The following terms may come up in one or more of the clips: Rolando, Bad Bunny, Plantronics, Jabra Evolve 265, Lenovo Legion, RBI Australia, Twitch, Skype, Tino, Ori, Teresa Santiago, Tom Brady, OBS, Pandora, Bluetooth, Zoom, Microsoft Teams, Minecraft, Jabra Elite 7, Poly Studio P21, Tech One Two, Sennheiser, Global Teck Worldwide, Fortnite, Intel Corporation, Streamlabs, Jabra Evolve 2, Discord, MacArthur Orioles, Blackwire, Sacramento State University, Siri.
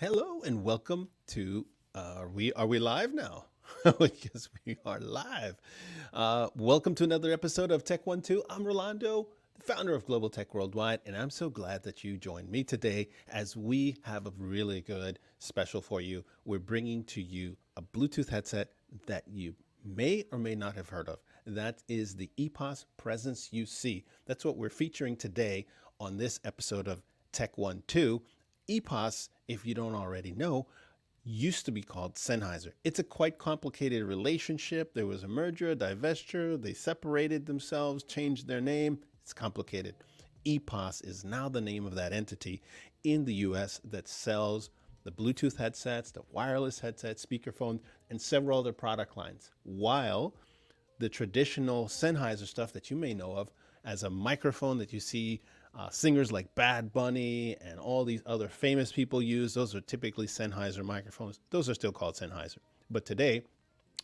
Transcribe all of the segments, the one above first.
Hello and welcome to, are we live now? Yes, we are live. Welcome to another episode of Tech 1-2. I'm Rolando, the founder of Global Teck Worldwide, and I'm so glad that you joined me today as we have a really good special for you. We're bringing to you a Bluetooth headset that you may or may not have heard of. That is the EPOS Presence UC. That's what we're featuring today on this episode of Tech 1-2. EPOS, if you don't already know, used to be called Sennheiser. It's a quite complicated relationship. There was a merger, a divestiture. They separated themselves, changed their name. It's complicated. EPOS is now the name of that entity in the US that sells the Bluetooth headsets, the wireless headsets, speakerphone, and several other product lines. While the traditional Sennheiser stuff that you may know of as a microphone that you see singers like Bad Bunny and all these other famous people use, those are typically Sennheiser microphones. Those are still called Sennheiser. But today,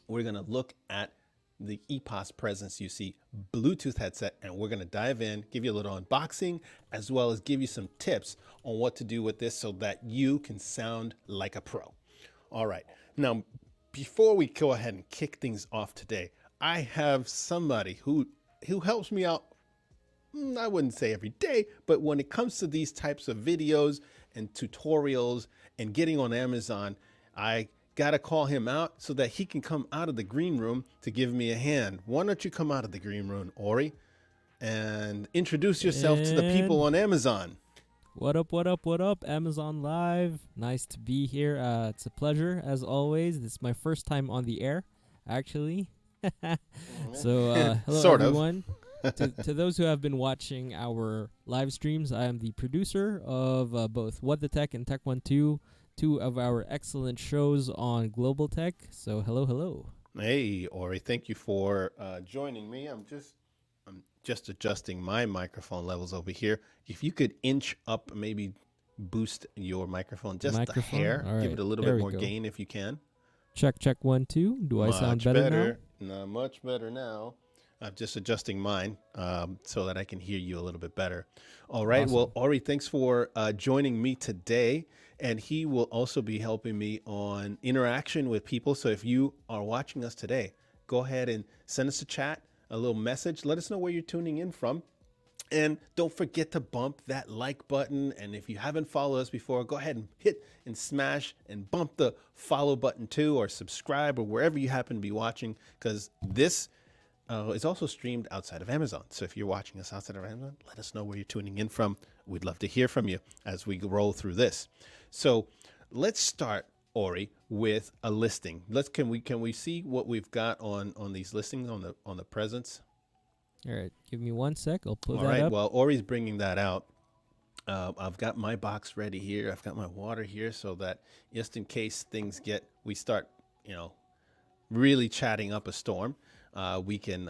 we're going to look at the EPOS Presence UC Bluetooth headset, and we're going to dive in, give you a little unboxing, as well as give you some tips on what to do with this so that you can sound like a pro. All right. Now, before we go ahead and kick things off today, I have somebody who helps me out. I wouldn't say every day, but when it comes to these types of videos and tutorials and getting on Amazon, I got to call him out so that he can come out of the green room to give me a hand. Why don't you come out of the green room, Ori, and introduce yourself to the people on Amazon. What up, what up, what up, Amazon Live. Nice to be here. It's a pleasure, as always. This is my first time on the air, actually. So, hello, everyone. To those who have been watching our live streams, I am the producer of both What the Tech and Tech 1-2, two of our excellent shows on Global Tech. So hello, hello. Hey, Ori, thank you for joining me. I'm just adjusting my microphone levels over here. If you could inch up, maybe boost your microphone just a hair, right. Give it a little bit more gain if you can. Check, check, 1-2. Do I sound better now? No, much better now. I'm just adjusting mine so that I can hear you a little bit better. All right. Awesome. Well, Ori, thanks for joining me today. And he will also be helping me on interaction with people. So if you are watching us today, go ahead and send us a chat, a little message. Let us know where you're tuning in from. And don't forget to bump that like button. And if you haven't followed us before, go ahead and hit and smash and bump the follow button too, or subscribe, or wherever you happen to be watching, because this it's also streamed outside of Amazon. So if you're watching us outside of Amazon, let us know where you're tuning in from. We'd love to hear from you as we roll through this. So let's start, Ori, with a listing. Can we see what we've got on these listings on the presence? All right, give me one sec. I'll pull that up. All right, well, Ori's bringing that out. I've got my box ready here. I've got my water here so that just in case things get, we start, really chatting up a storm. We can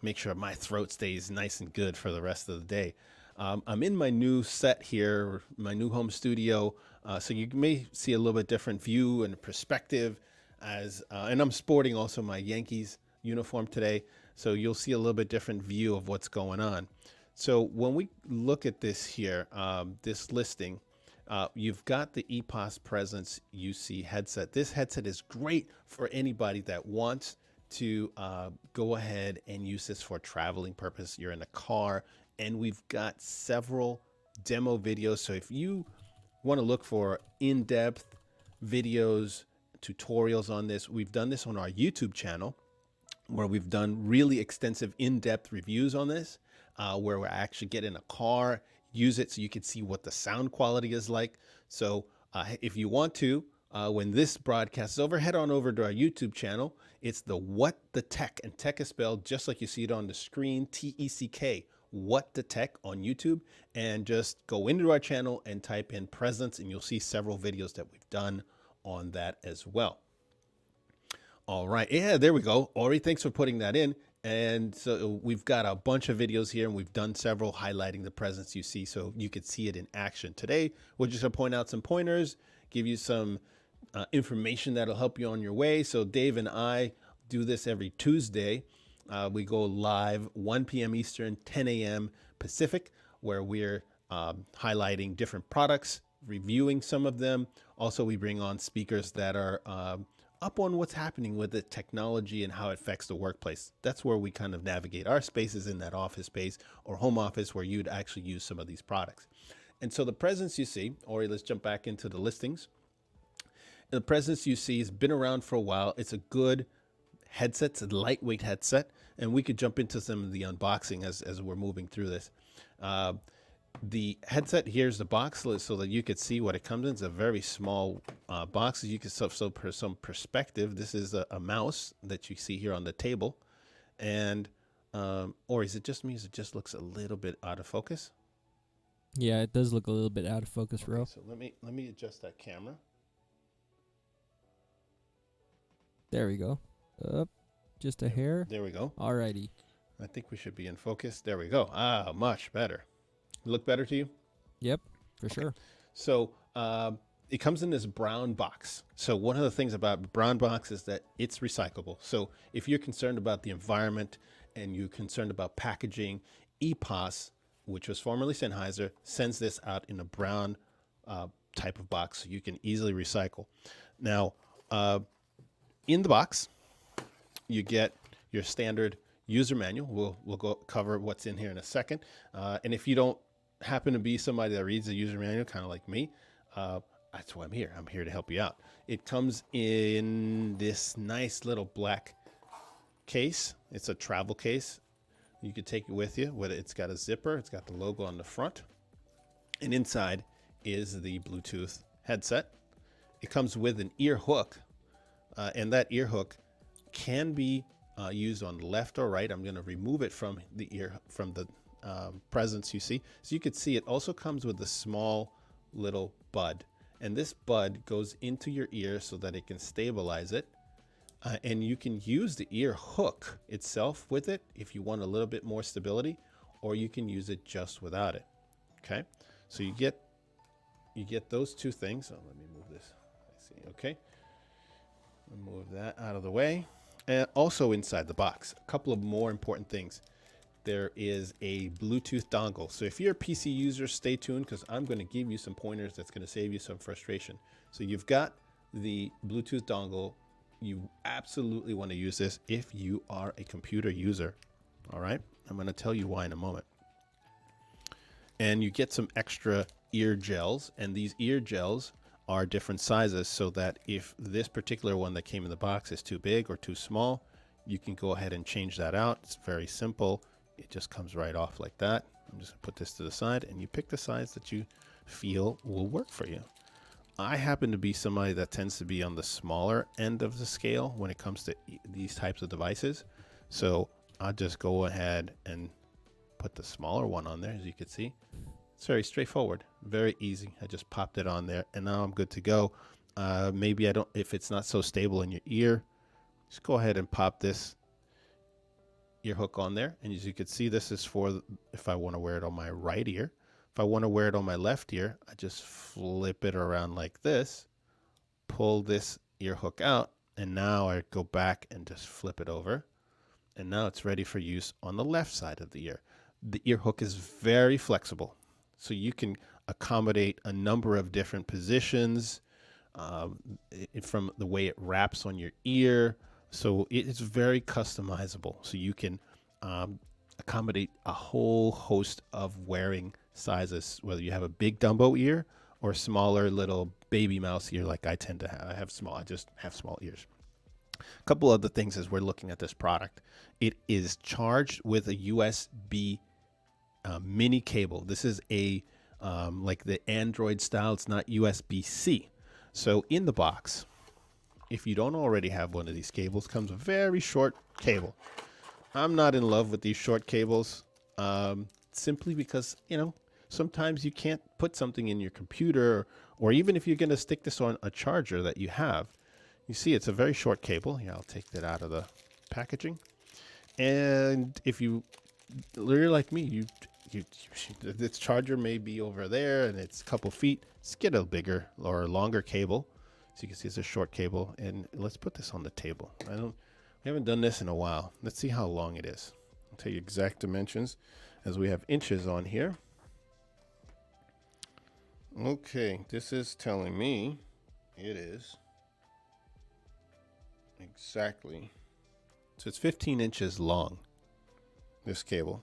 make sure my throat stays nice and good for the rest of the day. I'm in my new set here, my new home studio. So you may see a little bit different view and perspective as, and I'm sporting also my Yankees uniform today. So you'll see a little bit different view of what's going on. So when we look at this here, this listing, you've got the EPOS Presence UC headset. This headset is great for anybody that wants to go ahead and use this for traveling purpose. You're in a car, and we've got several demo videos. So if you want to look for in-depth videos, tutorials on this, we've done this on our YouTube channel where we've done really extensive in-depth reviews on this, where we actually get in a car, use it so you can see what the sound quality is like. So if you want to, when this broadcast is over, head on over to our YouTube channel. It's the What the Tech, and tech is spelled just like you see it on the screen, T-E-C-K, What the Tech on YouTube. And just go into our channel and type in presence, and you'll see several videos that we've done on that as well. All right. Yeah, there we go. Ori, thanks for putting that in. And so we've got a bunch of videos here, and we've done several highlighting the presence you see so you could see it in action. Today, we're just going to point out some pointers, give you some information that'll help you on your way. So Dave and I do this every Tuesday. We go live 1 p.m. Eastern, 10 a.m. Pacific, where we're highlighting different products reviewing some of them. Also, we bring on speakers that are up on what's happening with the technology and how it affects the workplace. That's where we kind of navigate our spaces in that office space or home office where you'd actually use some of these products. And so the Presence UC, Ori, let's jump back into the listings. The Presence UC has been around for a while. It's a good headset, it's a lightweight headset, and we could jump into some of the unboxing as we're moving through this. The headset, here's the box so that you could see what it comes in. It's a very small box. You can, so for some perspective, this is a mouse that you see here on the table. And, or is it just me? It just looks a little bit out of focus. Yeah, it does look a little bit out of focus, okay, bro. So let me adjust that camera. There we go. Up just a hair. There we go. Alrighty. I think we should be in focus. There we go. Ah, much better. Look better to you? Yep, for sure. So it comes in this brown box. So one of the things about brown box is that it's recyclable. So if you're concerned about the environment and you're concerned about packaging, EPOS, which was formerly Sennheiser, sends this out in a brown type of box so you can easily recycle. Now, in the box, you get your standard user manual. We'll go cover what's in here in a second. And if you don't happen to be somebody that reads the user manual, kind of like me, that's why I'm here. I'm here to help you out. It comes in this nice little black case. It's a travel case. You could take it with you. It's got a zipper. It's got the logo on the front. And inside is the Bluetooth headset. It comes with an ear hook. And that ear hook can be used on the left or right. I'm going to remove it from the ear, from the Presence UC. So you could see it also comes with a small little bud. And this bud goes into your ear so that it can stabilize it. And you can use the ear hook itself with it if you want a little bit more stability, or you can use it just without it. Okay, so you get those two things. Oh, let me move this. I see. Okay, move that out of the way. And also inside the box, a couple of more important things. There is a Bluetooth dongle. So if you're a PC user, stay tuned because I'm going to give you some pointers that's going to save you some frustration. So you've got the Bluetooth dongle. You absolutely want to use this if you are a computer user. All right, I'm going to tell you why in a moment. And you get some extra ear gels, and these ear gels are different sizes so that if this particular one that came in the box is too big or too small, you can go ahead and change that out. It's very simple. It just comes right off like that. I'm just gonna put this to the side, and you pick the size that you feel will work for you. I happen to be somebody that tends to be on the smaller end of the scale when it comes to these types of devices. So I'll just go ahead and put the smaller one on there. As you can see, it's very straightforward, very easy. I just popped it on there and now I'm good to go. Maybe I don't, if it's not so stable in your ear, just go ahead and pop this ear hook on there. And as you can see, this is for if I want to wear it on my right ear. If I want to wear it on my left ear, I just flip it around like this, pull this ear hook out, and now I go back and just flip it over. And now it's ready for use on the left side of the ear. The ear hook is very flexible. So you can accommodate a number of different positions from the way it wraps on your ear. So it's very customizable. So you can accommodate a whole host of wearing sizes, whether you have a big Dumbo ear or a smaller little baby mouse ear like I tend to have. I just have small ears. A couple other things as we're looking at this product. It is charged with a USB mini cable. This is a like the Android style. It's not USB-C. So in the box, if you don't already have one of these cables, comes a very short cable. I'm not in love with these short cables simply because, you know, sometimes you can't put something in your computer, or even if you're going to stick this on a charger that you have. You see, it's a very short cable. Yeah, I'll take that out of the packaging. And if you're like me, this charger may be over there and it's a couple feet. Let's get a bigger or longer cable. So you can see it's a short cable, and let's put this on the table. We haven't done this in a while. Let's see how long it is. I'll tell you exact dimensions as we have inches on here. Okay, this is telling me it is exactly, so it's 15 inches long, this cable.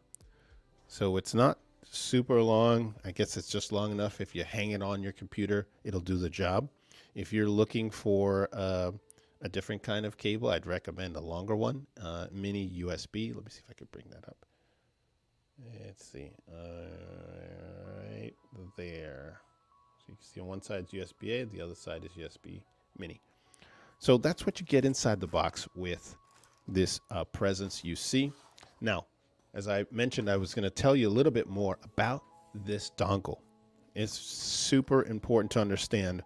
So it's not super long. I guess it's just long enough. If you hang it on your computer, it'll do the job. If you're looking for a different kind of cable, I'd recommend a longer one, mini USB. Let me see if I can bring that up. Let's see, right there. So you can see on one side's USB-A, the other side is USB mini. So that's what you get inside the box with this Presence UC. Now, as I mentioned, I was going to tell you a little bit more about this dongle. It's super important to understand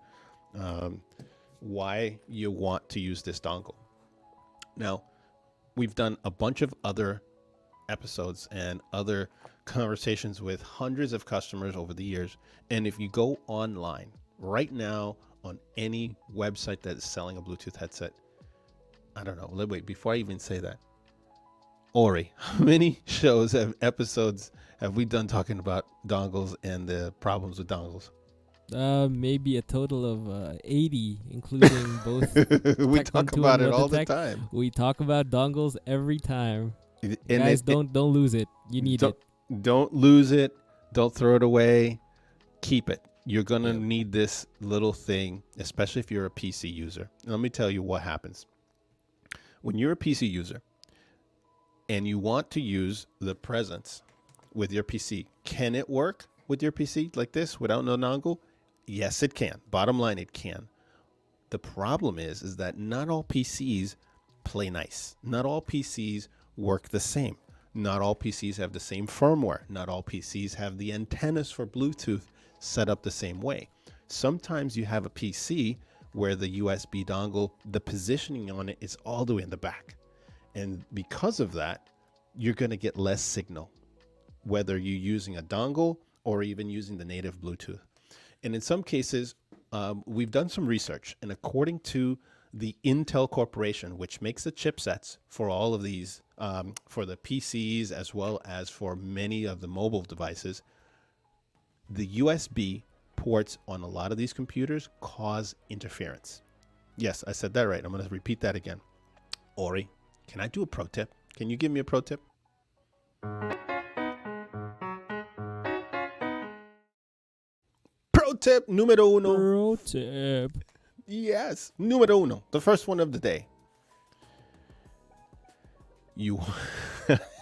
why you want to use this dongle. Now, we've done a bunch of other episodes and other conversations with hundreds of customers over the years. And if you go online right now on any website that is selling a Bluetooth headset, I don't know, wait, before I even say that, Ori, how many shows and episodes have we done talking about dongles and the problems with dongles? Maybe a total of 80, including both. We talk about it all the time. We talk about dongles every time. And guys, don't lose it. You need it. Don't lose it. Don't throw it away. Keep it. You're going to need this little thing, especially if you're a PC user. And let me tell you what happens. When you're a PC user and you want to use the Presence with your PC, can it work with your PC like this without no dongle? Yes, it can. Bottom line, it can. The problem is that not all PCs play nice. Not all PCs work the same. Not all PCs have the same firmware. Not all PCs have the antennas for Bluetooth set up the same way. Sometimes you have a PC where the USB dongle, the positioning on it is all the way in the back. And because of that, you're going to get less signal, whether you're using a dongle or even using the native Bluetooth. And in some cases, we've done some research, and according to the Intel Corporation, which makes the chipsets for all of these, for the PCs as well as for many of the mobile devices, the USB ports on a lot of these computers cause interference. Yes, I said that right. I'm going to repeat that again. Ori, can I do a pro tip? Can you give me a pro tip? Pro tip numero uno. Pro tip. Yes, numero uno, the first one of the day. You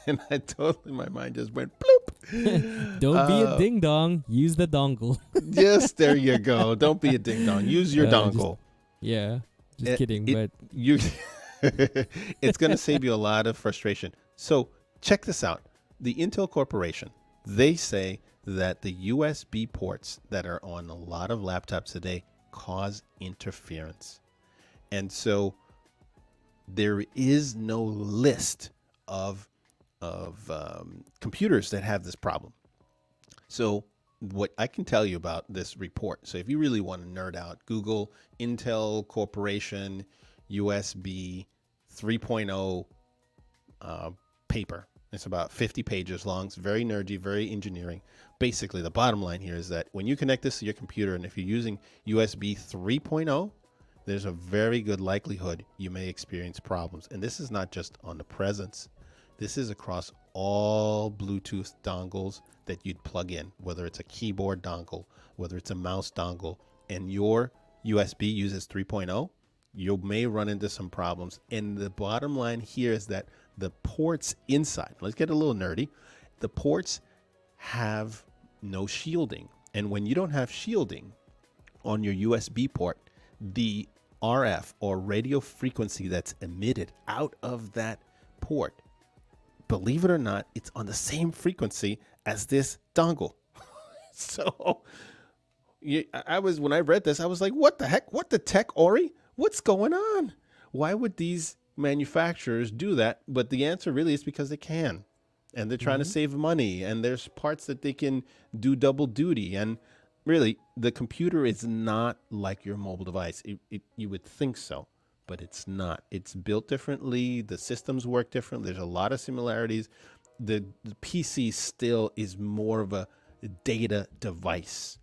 and I totally, my mind just went bloop. Don't be a ding dong. Use the dongle. Yes, there you go. Don't be a ding dong. Use your dongle. Just kidding, but you. It's going to save you a lot of frustration. So check this out. The Intel Corporation, they say that the USB ports that are on a lot of laptops today cause interference. And so there is no list of computers that have this problem. So what I can tell you about this report, so if you really want to nerd out, Google Intel Corporation USB 3.0 paper. It's about 50 pages long. It's very nerdy, very engineering. Basically, the bottom line here is that when you connect this to your computer, and if you're using USB 3.0, there's a very good likelihood you may experience problems. And this is not just on the Presence. This is across all Bluetooth dongles that you'd plug in, whether it's a keyboard dongle, whether it's a mouse dongle, and your USB uses 3.0, you may run into some problems. And the bottom line here is that the ports inside, let's get a little nerdy, the ports have no shielding. And when you don't have shielding on your USB port, the RF or radio frequency that's emitted out of that port, believe it or not, it's on the same frequency as this dongle. So when I read this, I was like, what the heck? What the tech, Ori? What's going on? Why would these manufacturers do that? But the answer really is because they can, and they're trying to save money, and there's parts that they can do double duty. And really, the computer is not like your mobile device. You would think so, but it's not. It's built differently. The systems work different. There's a lot of similarities. The PC still is more of a data device.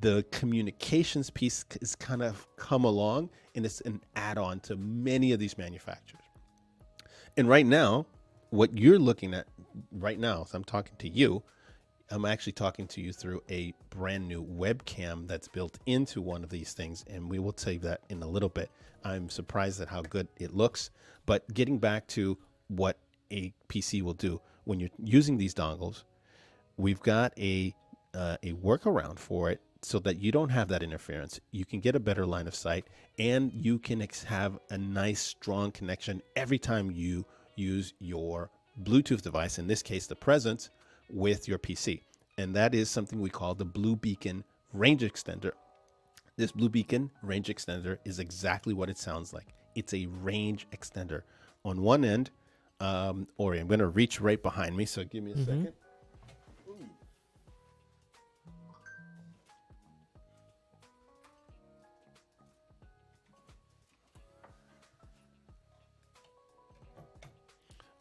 the communications piece has kind of come along, and it's an add-on to many of these manufacturers. And right now, what you're looking at right now, as I'm talking to you, I'm actually talking to you through a brand new webcam that's built into one of these things, and we will tell you that in a little bit. I'm surprised at how good it looks, but getting back to what a PC will do when you're using these dongles, we've got a workaround for it so that you don't have that interference. You can get a better line of sight, and you can have a nice, strong connection every time you use your Bluetooth device, in this case, the Presence, with your PC. And that is something we call the Blue Beacon Range Extender. This Blue Beacon Range Extender is exactly what it sounds like. It's a range extender. On one end, Ori, I'm going to reach right behind me, so give me a second. Ooh.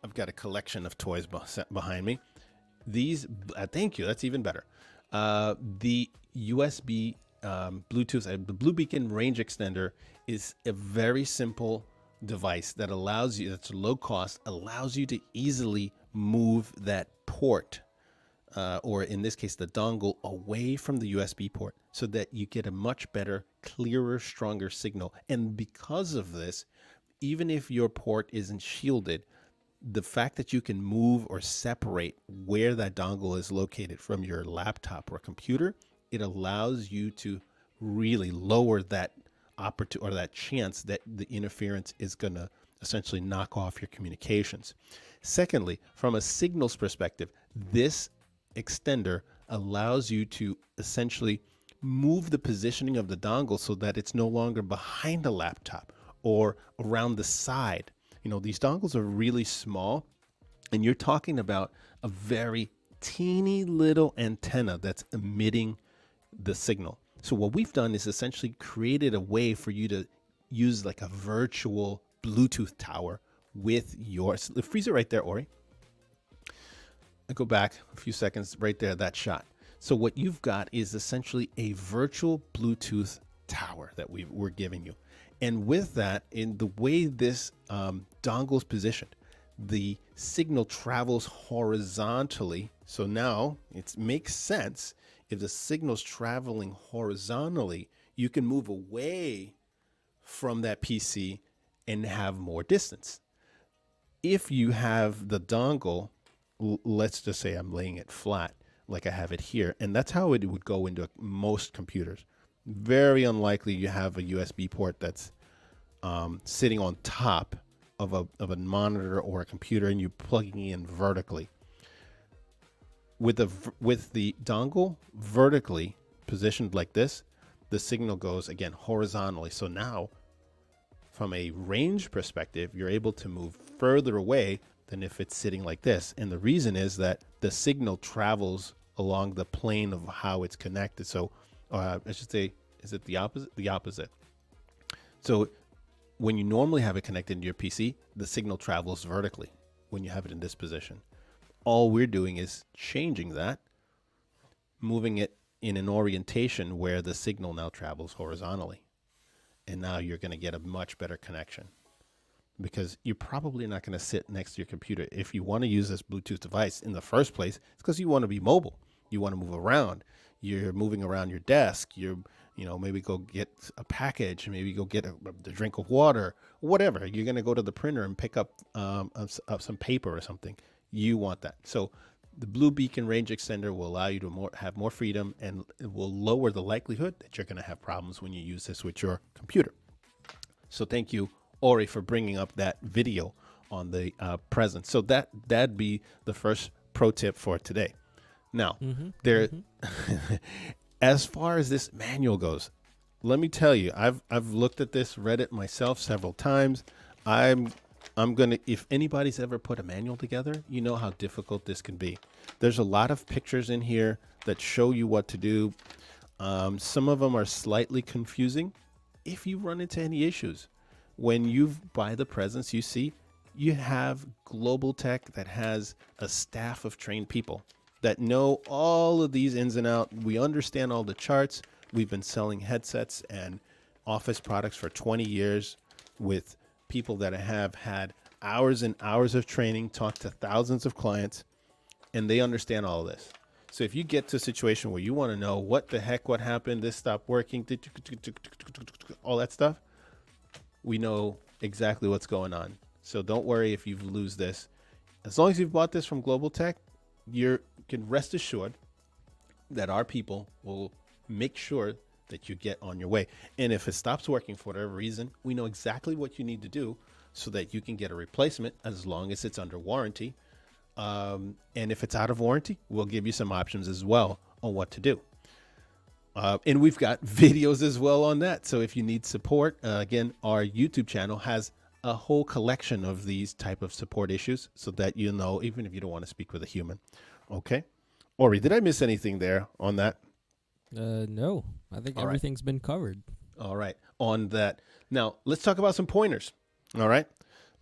I've got a collection of toys behind me. These, thank you, that's even better. The USB Bluetooth, the Blue Beacon Range Extender is a very simple device that allows you, that's low cost, allows you to easily move that port, or in this case, the dongle, away from the USB port so that you get a much better, clearer, stronger signal. And because of this, even if your port isn't shielded, the fact that you can move or separate where that dongle is located from your laptop or computer, it allows you to really lower that opportunity or that chance that the interference is going to essentially knock off your communications. Secondly, from a signals perspective, this extender allows you to essentially move the positioning of the dongle so that it's no longer behind the laptop or around the side. You know, these dongles are really small, and you're talking about a very teeny little antenna that's emitting the signal. So what we've done is essentially created a way for you to use like a virtual Bluetooth tower with your freezer right there, Ori. I go back a few seconds right there, that shot. So what you've got is essentially a virtual Bluetooth tower that we're giving you. And with that, in the way this dongle's positioned, the signal travels horizontally. So now it makes sense. If the signal's traveling horizontally, you can move away from that PC and have more distance. If you have the dongle, let's just say I'm laying it flat like I have it here, and that's how it would go into most computers. Very unlikely you have a USB port that's sitting on top of a monitor or a computer and you're plugging in vertically. With the dongle vertically positioned like this, the signal goes again horizontally. So now from a range perspective, you're able to move further away than if it's sitting like this. And the reason is that the signal travels along the plane of how it's connected. So I should say, is it the opposite? The opposite. So when you normally have it connected to your PC, the signal travels vertically when you have it in this position. All we're doing is changing that, moving it in an orientation where the signal now travels horizontally. And now you're going to get a much better connection, because you're probably not going to sit next to your computer. If you want to use this Bluetooth device in the first place, it's because you want to be mobile. You want to move around. You're moving around your desk, you know, maybe go get a package, maybe go get a drink of water, whatever. You're going to go to the printer and pick up some paper or something. You want that. So the Blue Beacon Range Extender will allow you to have more freedom, and it will lower the likelihood that you're going to have problems when you use this with your computer. So thank you, Ori, for bringing up that video on the Presence. So that'd be the first pro tip for today. Now, as far as this manual goes, let me tell you, I've looked at this, read it myself several times. I'm gonna, if anybody's ever put a manual together, you know how difficult this can be. There's a lot of pictures in here that show you what to do. Some of them are slightly confusing. If you run into any issues, when you buy the Presence UC, you have Global Teck that has a staff of trained people that know all of these ins and out. We understand all the charts. We've been selling headsets and office products for 20 years with people that have had hours and hours of training, talked to thousands of clients, and they understand all of this. So if you get to a situation where you want to know what the heck, what happened, this stopped working, all that stuff, we know exactly what's going on. So don't worry if you lose this. As long as you've bought this from Global Teck, you can rest assured that our people will make sure that you get on your way. And if it stops working for whatever reason, we know exactly what you need to do so that you can get a replacement as long as it's under warranty. And if it's out of warranty, we'll give you some options as well on what to do. And we've got videos as well on that. So if you need support, again, our YouTube channel has a whole collection of these type of support issues so that you know, even if you don't want to speak with a human. Okay. Ori, did I miss anything there on that? No, I think everything's been covered. All right. On that. Now let's talk about some pointers. All right.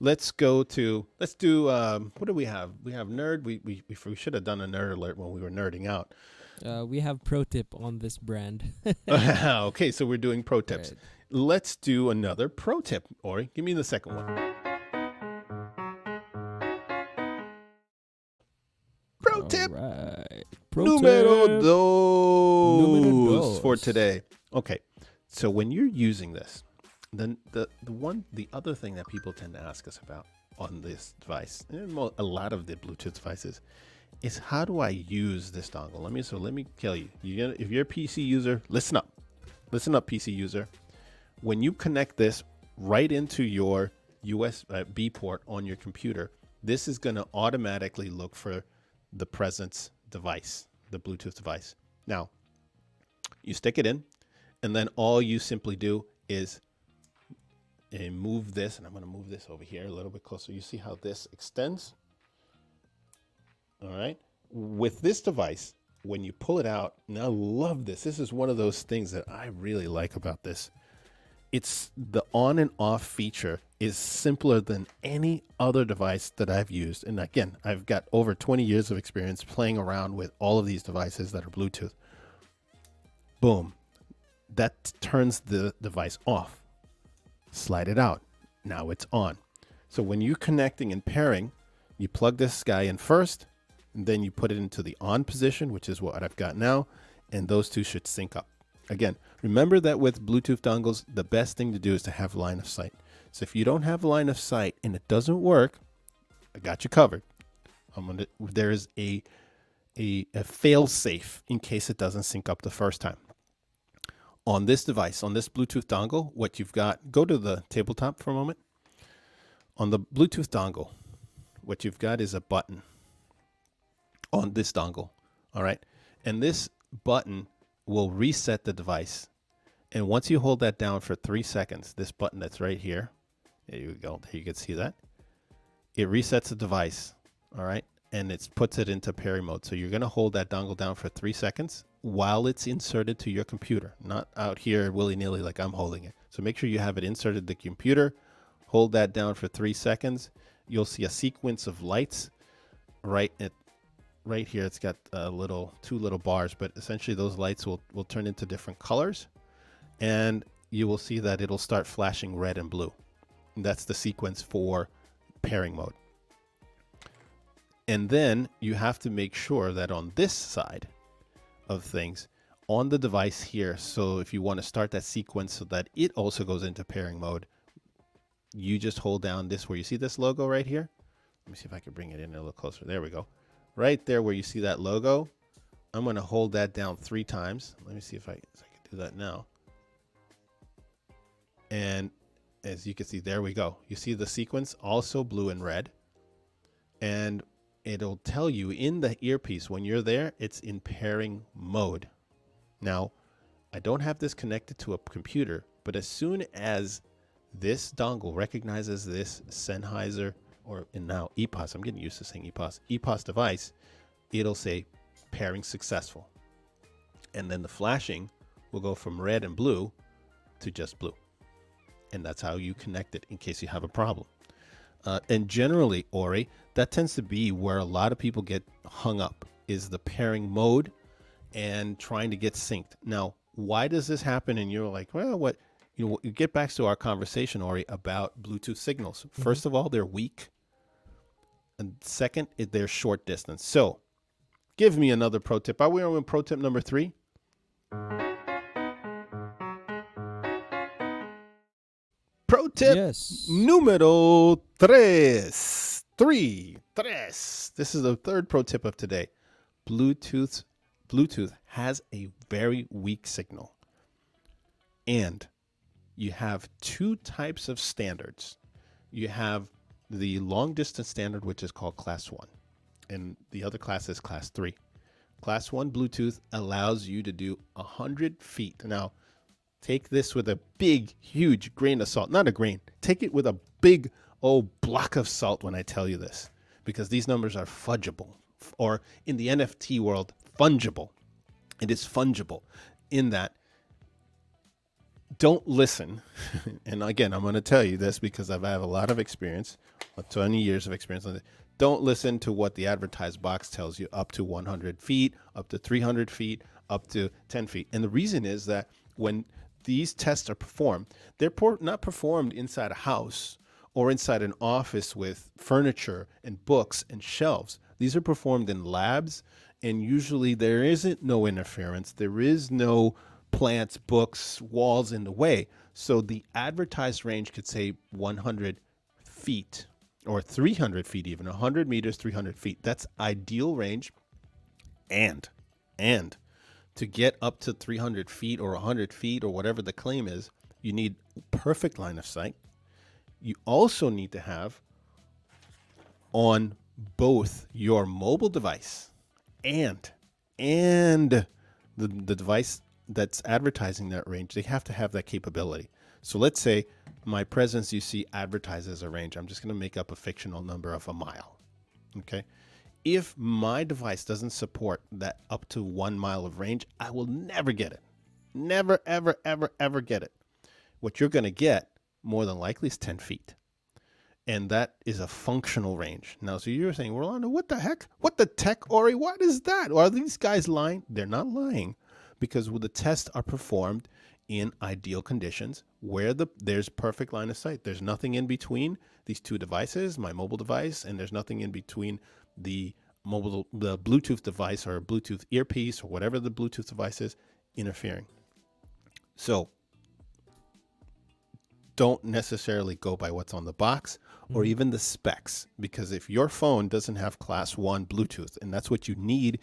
Let's go to, let's do, what do we have? We have nerd. We should have done a nerd alert when we were nerding out. We have pro tip on this brand. Okay, so we're doing pro tips. Right. Let's do another pro tip. Ori, give me the second one. Pro tip. Right. Pro Numero dos for today. Okay, so when you're using this, then the other thing that people tend to ask us about on this device, and a lot of the Bluetooth devices, is how do I use this dongle? Let me tell you. If you're a PC user, listen up, PC user. When you connect this right into your USB port on your computer, this is going to automatically look for the Presence device, the Bluetooth device. Now, you stick it in, and then all you simply do is move this, and I'm going to move this over here a little bit closer. You see how this extends? All right. With this device, when you pull it out, and I love this. This is one of those things that I really like about this. It's the on and off feature is simpler than any other device that I've used. And again, I've got over 20 years of experience playing around with all of these devices that are Bluetooth. Boom. That turns the device off. Slide it out. Now it's on. So when you're connecting and pairing, you plug this guy in first, and then you put it into the on position, which is what I've got now. And those two should sync up. Again, remember that with Bluetooth dongles, the best thing to do is to have line of sight. So if you don't have line of sight and it doesn't work, I got you covered. There is a fail safe in case it doesn't sync up the first time. On this device, on this Bluetooth dongle, what you've got, go to the tabletop for a moment. On the Bluetooth dongle, what you've got is a button on this dongle. All right. And this button will reset the device. And once you hold that down for 3 seconds, this button that's right here, there you go, you can see that, it resets the device, all right? And it puts it into parry mode. So you're gonna hold that dongle down for 3 seconds while it's inserted to your computer, not out here willy-nilly like I'm holding it. So make sure you have it inserted to the computer, hold that down for 3 seconds. You'll see a sequence of lights right here. It's got a little, two little bars, but essentially those lights will turn into different colors, and you will see that it'll start flashing red and blue. And that's the sequence for pairing mode. And then you have to make sure that on this side of things, on the device here, so if you want to start that sequence so that it also goes into pairing mode, you just hold down this where you see this logo right here. Let me see if I can bring it in a little closer. There we go. Right there where you see that logo, I'm going to hold that down 3 times. Let me see if I can do that now. And as you can see, there we go. You see the sequence, also blue and red. And it'll tell you in the earpiece, when you're there, it's in pairing mode. Now, I don't have this connected to a computer, but as soon as this dongle recognizes this Sennheiser, or and now EPOS, I'm getting used to saying EPOS device, it'll say pairing successful. And then the flashing will go from red and blue to just blue. And that's how you connect it in case you have a problem. And generally, Ori, that tends to be where a lot of people get hung up, is the pairing mode and trying to get synced. Now, why does this happen? And you're like, well, what, you know, you get back to our conversation, Ori, about Bluetooth signals. Mm-hmm. First of all, they're weak. And second, they're short distance. So give me another pro tip. Are we on pro tip number 3? Pro tip, yes. Numero tres. This is the third pro tip of today. Bluetooth has a very weak signal. And you have two types of standards. You have the long distance standard, which is called class 1. And the other class is class 3. Class 1 Bluetooth allows you to do 100 feet. Now, take this with a big, huge grain of salt. Not a grain. Take it with a big old block of salt when I tell you this, because these numbers are fudgeable, or in the NFT world, fungible. It is fungible in that don't listen. And again, I'm going to tell you this because I have a lot of experience, 20 years of experience on this. Don't listen to what the advertised box tells you up to 100 feet, up to 300 feet, up to 10 feet. And the reason is that when these tests are performed, they're not performed inside a house or inside an office with furniture and books and shelves. These are performed in labs, and usually there isn't no interference. There is no plants, books, walls in the way. So the advertised range could say 100 feet or 300 feet, even 100 meters, 300 feet. That's ideal range. And to get up to 300 feet or 100 feet or whatever the claim is, you need perfect line of sight. You also need to have on both your mobile device and the device that's advertising that range, they have to have that capability. So let's say my Presence UC advertises a range. I'm just going to make up a fictional number of a mile. Okay. If my device doesn't support that up to 1 mile of range, I will never get it. Never, ever, ever, ever get it. What you're going to get more than likely is 10 feet. And that is a functional range. Now, so you're saying, Rolando, what the heck? What the tech, Ori? What is that? Are these guys lying? They're not lying, because the tests are performed in ideal conditions where there's perfect line of sight. There's nothing in between these two devices, my mobile device, and there's nothing in between the Bluetooth device or Bluetooth earpiece or whatever the Bluetooth device is interfering. So don't necessarily go by what's on the box or even the specs, because if your phone doesn't have class 1 Bluetooth, and that's what you need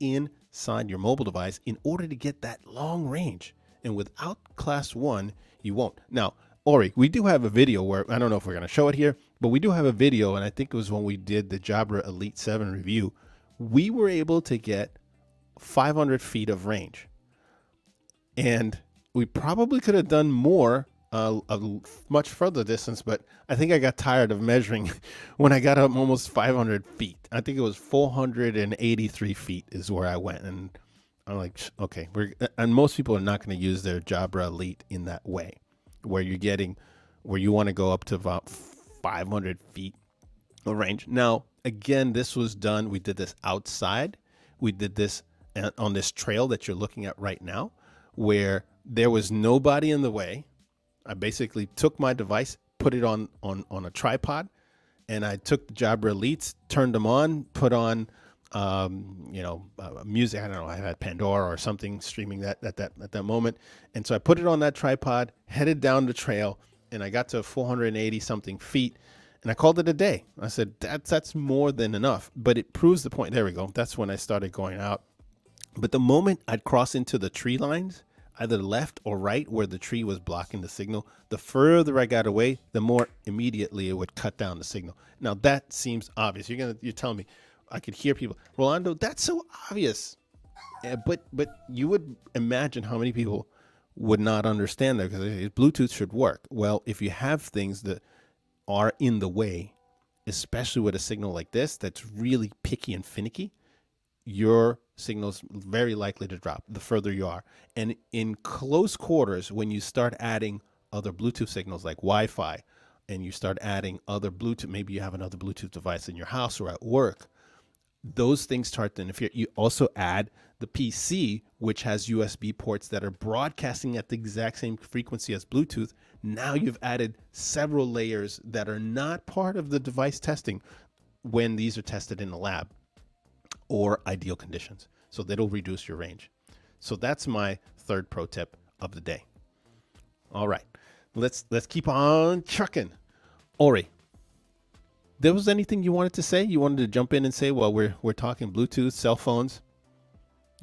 inside your mobile device in order to get that long range, and without class 1, you won't. Now, Ori, we do have a video where, I don't know if we're going to show it here, but we do have a video, and I think it was when we did the Jabra Elite 7 review, we were able to get 500 feet of range, and we probably could have done more, a much further distance, but I think I got tired of measuring when I got up almost 500 feet. I think it was 483 feet is where I went, and I'm like, okay, and most people are not going to use their Jabra Elite in that way, where you're getting, where you want to go up to about 500 feet of range. Now, again, this was done. We did this outside. We did this on this trail that you're looking at right now, where there was nobody in the way. I basically took my device, put it on a tripod, and I took the Jabra Elites, turned them on, put on, music. I don't know. I had Pandora or something streaming that at that moment, and so I put it on that tripod, headed down the trail, and I got to 480 something feet, and I called it a day. I said that's more than enough, but it proves the point. There we go. That's when I started going out. But the moment I'd cross into the tree lines, either left or right where the tree was blocking the signal, the further I got away, the more immediately it would cut down the signal. Now that seems obvious. You're telling me, I could hear people, Rolando, that's so obvious. Yeah, but you would imagine how many people would not understand that, because Bluetooth should work. Well, if you have things that are in the way, especially with a signal like this, that's really picky and finicky, your signal's very likely to drop the further you are. And in close quarters, when you start adding other Bluetooth signals like Wi-Fi, and you start adding other Bluetooth, maybe you have another Bluetooth device in your house or at work, those things start to interfere. You also add the PC, which has USB ports that are broadcasting at the exact same frequency as Bluetooth. Now you've added several layers that are not part of the device testing when these are tested in a lab or ideal conditions. So that'll reduce your range. So that's my third pro tip of the day. All right, let's keep on trucking. Ori, there was anything you wanted to say? You wanted to jump in and say, well, we're talking Bluetooth, cell phones,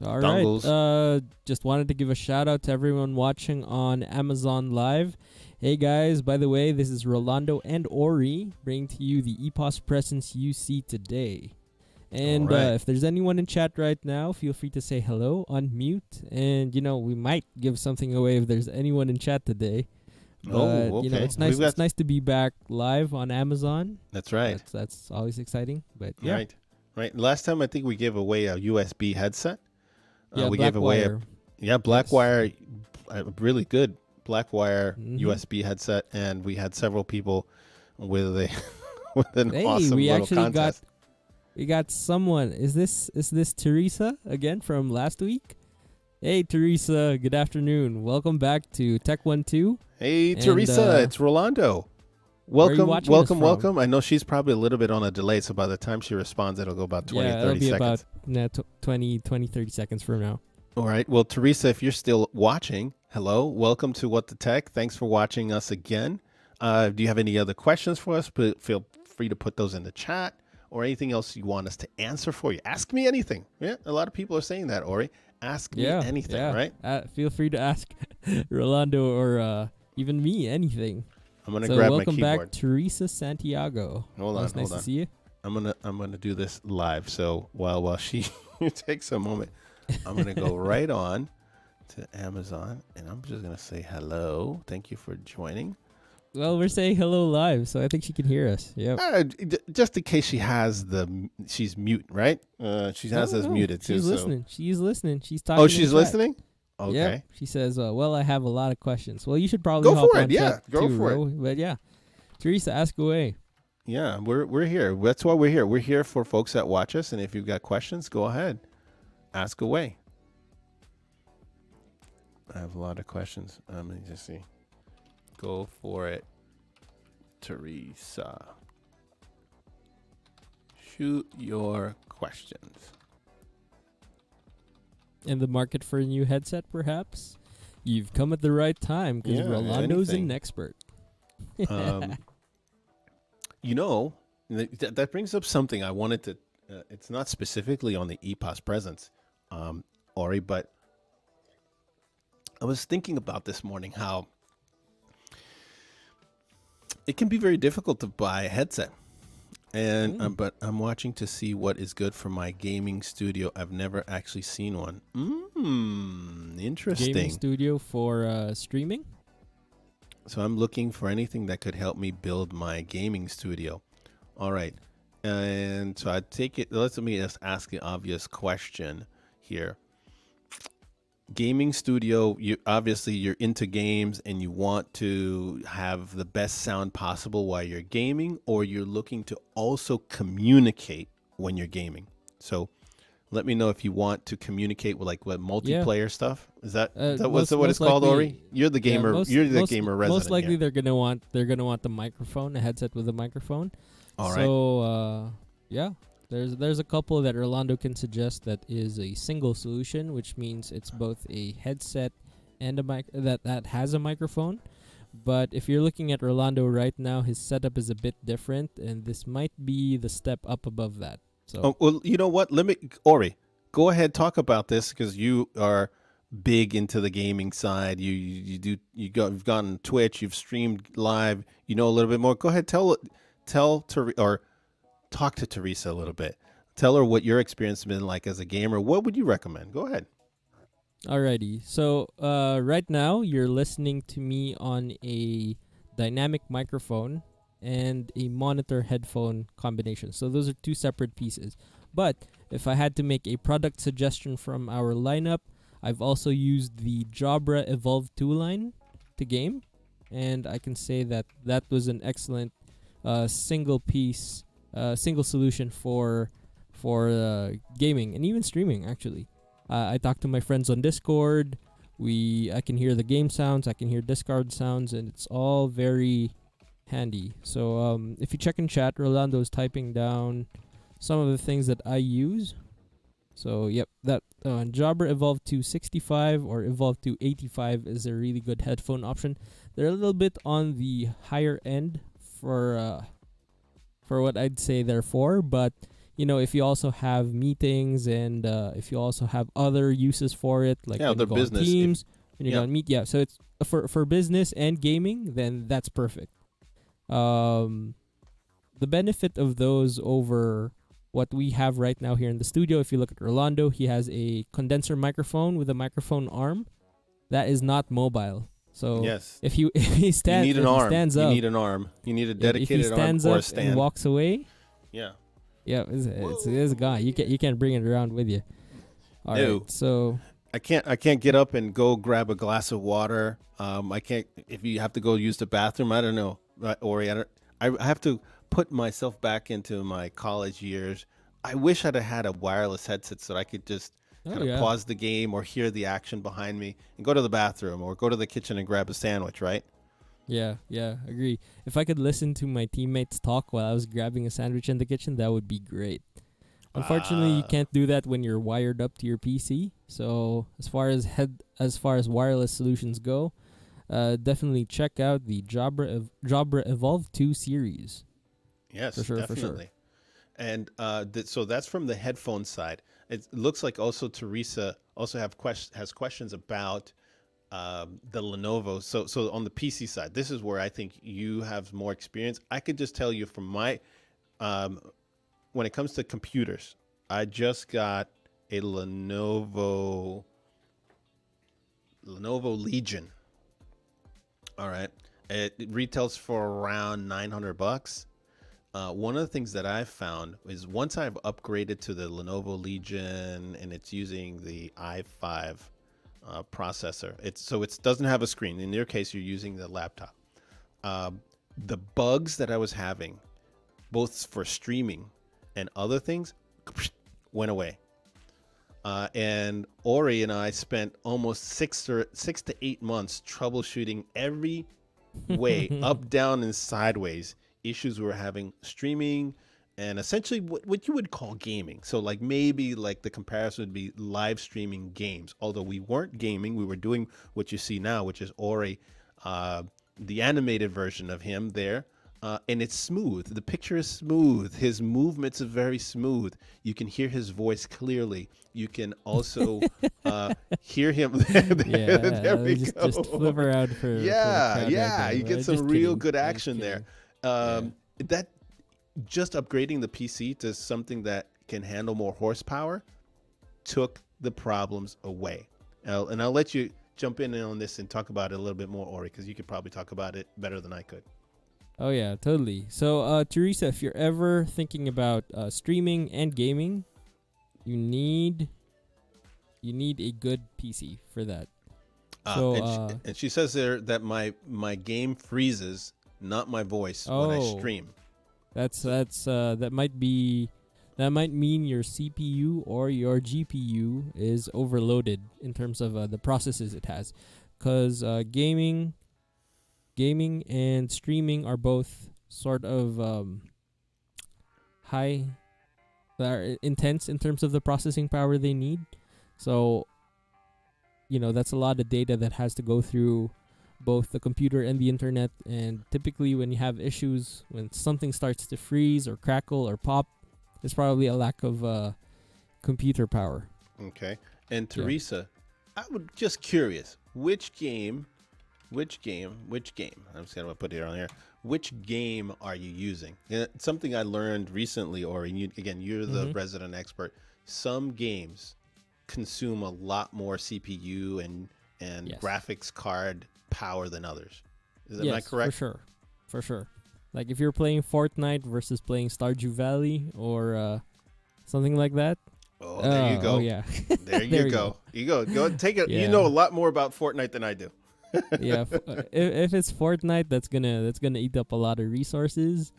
all dongles. Right. Just wanted to give a shout out to everyone watching on Amazon Live. Hey guys, by the way, this is Rolando and Ori bringing to you the EPOS Presence UC today. And right. If there's anyone in chat right now, feel free to say hello, unmute, and, you know, we might give something away if there's anyone in chat today. But, oh, okay. You know, it's nice to be back live on Amazon. That's right. That's always exciting. But yeah. Right. Right. Last time I think we gave away a USB headset. Yeah, we gave away a Blackwire, a really good Blackwire USB headset, and we had several people with a awesome little contest. We got someone. Is this Teresa again from last week? Hey Teresa, good afternoon. Welcome back to Tech 1 2. Hey Teresa, it's Rolando. Welcome. I know she's probably a little bit on a delay, so by the time she responds, it'll go about 20 or 30 seconds. Yeah, about 20, 30 seconds from now. All right. Well, Teresa, if you're still watching, hello. Welcome to What the Tech. Thanks for watching us again. Do you have any other questions for us? Feel free to put those in the chat. Or anything else you want us to answer for you. Ask me anything. Yeah, a lot of people are saying that, Ori. Ask me anything, right? Feel free to ask Rolando or even me anything. I'm gonna grab my keyboard. Welcome back, Teresa Santiago. Hold on, nice to see you. I'm gonna do this live. So while she takes a moment, I'm gonna go right on to Amazon, and I'm just gonna say hello. Thank you for joining. Well, we're saying hello live, so I think she can hear us. Yeah. Just in case she has she's mute, right? She has us muted too. She's listening. So. She's listening. She's talking. Oh, she's listening. Okay. Yeah. She says, "Well, I have a lot of questions." Well, you should probably go for it. Yeah, go for it. But yeah, Teresa, ask away. Yeah, we're here. That's why we're here. We're here for folks that watch us, and if you've got questions, go ahead, ask away. I have a lot of questions. Let me just see. Go for it, Teresa. Shoot your questions. In the market for a new headset, perhaps? You've come at the right time because Rolando's an expert. You know, that brings up something I wanted to... it's not specifically on the EPOS Presence, Ori, but I was thinking about this morning how it can be very difficult to buy a headset, and but I'm watching to see what is good for my gaming studio. I've never actually seen one. Interesting. Gaming studio for streaming. So I'm looking for anything that could help me build my gaming studio. All right, and so I take it. Let me just ask the obvious question here. Gaming studio, you obviously you're into games and you want to have the best sound possible while you're gaming, or you're looking to also communicate when you're gaming. So let me know if you want to communicate with like what multiplayer stuff. Is that what it's called, Ori? You're the gamer. You're the gamer resident. Most likely they're gonna want the microphone, a headset with a microphone. All right. So yeah. There's a couple that Rolando can suggest that is a single solution, which means it's both a headset and a mic that has a microphone. But if you're looking at Rolando right now, his setup is a bit different, and this might be the step up above that. So well, you know what? Ori, go ahead, talk about this because you are big into the gaming side. You've gotten Twitch, you've streamed live. You know a little bit more. Go ahead, talk to Teresa a little bit. Tell her what your experience has been like as a gamer. What would you recommend? Go ahead. Alrighty. So right now you're listening to me on a dynamic microphone and a monitor headphone combination. So those are two separate pieces. But if I had to make a product suggestion from our lineup, I've also used the Jabra Evolve 2 line to game. And I can say that that was an excellent single solution for for gaming and even streaming, actually. I talk to my friends on Discord. I can hear the game sounds, I can hear Discord sounds, and it's all very handy. So if you check in chat, Rolando's typing down some of the things that I use. So yep, that Jabra Evolve 265 or Evolve 285 is a really good headphone option. They're a little bit on the higher end for what I'd say they're for, but you know, if you also have meetings and if you also have other uses for it, like other business teams, when you're on meet, so it's for business and gaming, then that's perfect. The benefit of those over what we have right now here in the studio, if you look at Rolando, he has a condenser microphone with a microphone arm that is not mobile. So if he stands up, you need an arm. You need a dedicated arm. If he stands up and walks away, it's gone. You can't bring it around with you. All right, so I can't get up and go grab a glass of water. I can't. If you have to go use the bathroom, I don't know, Ori. I have to put myself back into my college years. I wish I'd have had a wireless headset so that I could just kind of pause the game or hear the action behind me and go to the bathroom or go to the kitchen and grab a sandwich, right? Yeah, agree. If I could listen to my teammates talk while I was grabbing a sandwich in the kitchen, that would be great. Unfortunately, you can't do that when you're wired up to your PC. So as far as wireless solutions go, definitely check out the Jabra Evolve 2 series. Yes, for sure, definitely. For sure. And so that's from the headphone side. It looks like also Teresa also has questions about the Lenovo. So on the PC side, this is where I think you have more experience. I could just tell you from my when it comes to computers, I just got a Lenovo Legion. All right, it retails for around $900. One of the things that I've found is once I've upgraded to the Lenovo Legion and it's using the i5 processor, so it doesn't have a screen. In your case, you're using the laptop. The bugs that I was having, both for streaming and other things, went away. And Ori and I spent almost six to eight months troubleshooting every way, up, down, and sideways, issues we were having streaming and essentially what you would call gaming. So like maybe like the comparison would be live streaming games, although we weren't gaming. We were doing what you see now, which is Ori, the animated version of him there. And it's smooth. The picture is smooth. His movements are very smooth. You can hear his voice clearly. You can also hear him. there we go. Just flip around for for you get some real good action there. That just upgrading the PC to something that can handle more horsepower took the problems away. And I'll let you jump in on this and talk about it a little bit more, Ori, because you could probably talk about it better than I could. Oh yeah, totally. So Teresa, if you're ever thinking about streaming and gaming, you need a good PC for that. And she says there that my game freezes, not my voice, when I stream. That might mean your CPU or your GPU is overloaded in terms of the processes it has, because gaming and streaming are both sort of intense in terms of the processing power they need. So you know, that's a lot of data that has to go through both the computer and the internet, and typically when you have issues, when something starts to freeze or crackle or pop, it's probably a lack of computer power. Okay. And Teresa, I would just curious, which game, I'm just gonna put it on here, which game are you using? Something I learned recently, Ori, again, you're the resident expert, some games consume a lot more CPU and graphics card power than others. Am I correct? For sure. Like if you're playing Fortnite versus playing Stardew Valley or something like that. Oh, there you go. Oh, yeah. there you go. Take it. Yeah. You know a lot more about Fortnite than I do. If it's Fortnite, that's gonna eat up a lot of resources,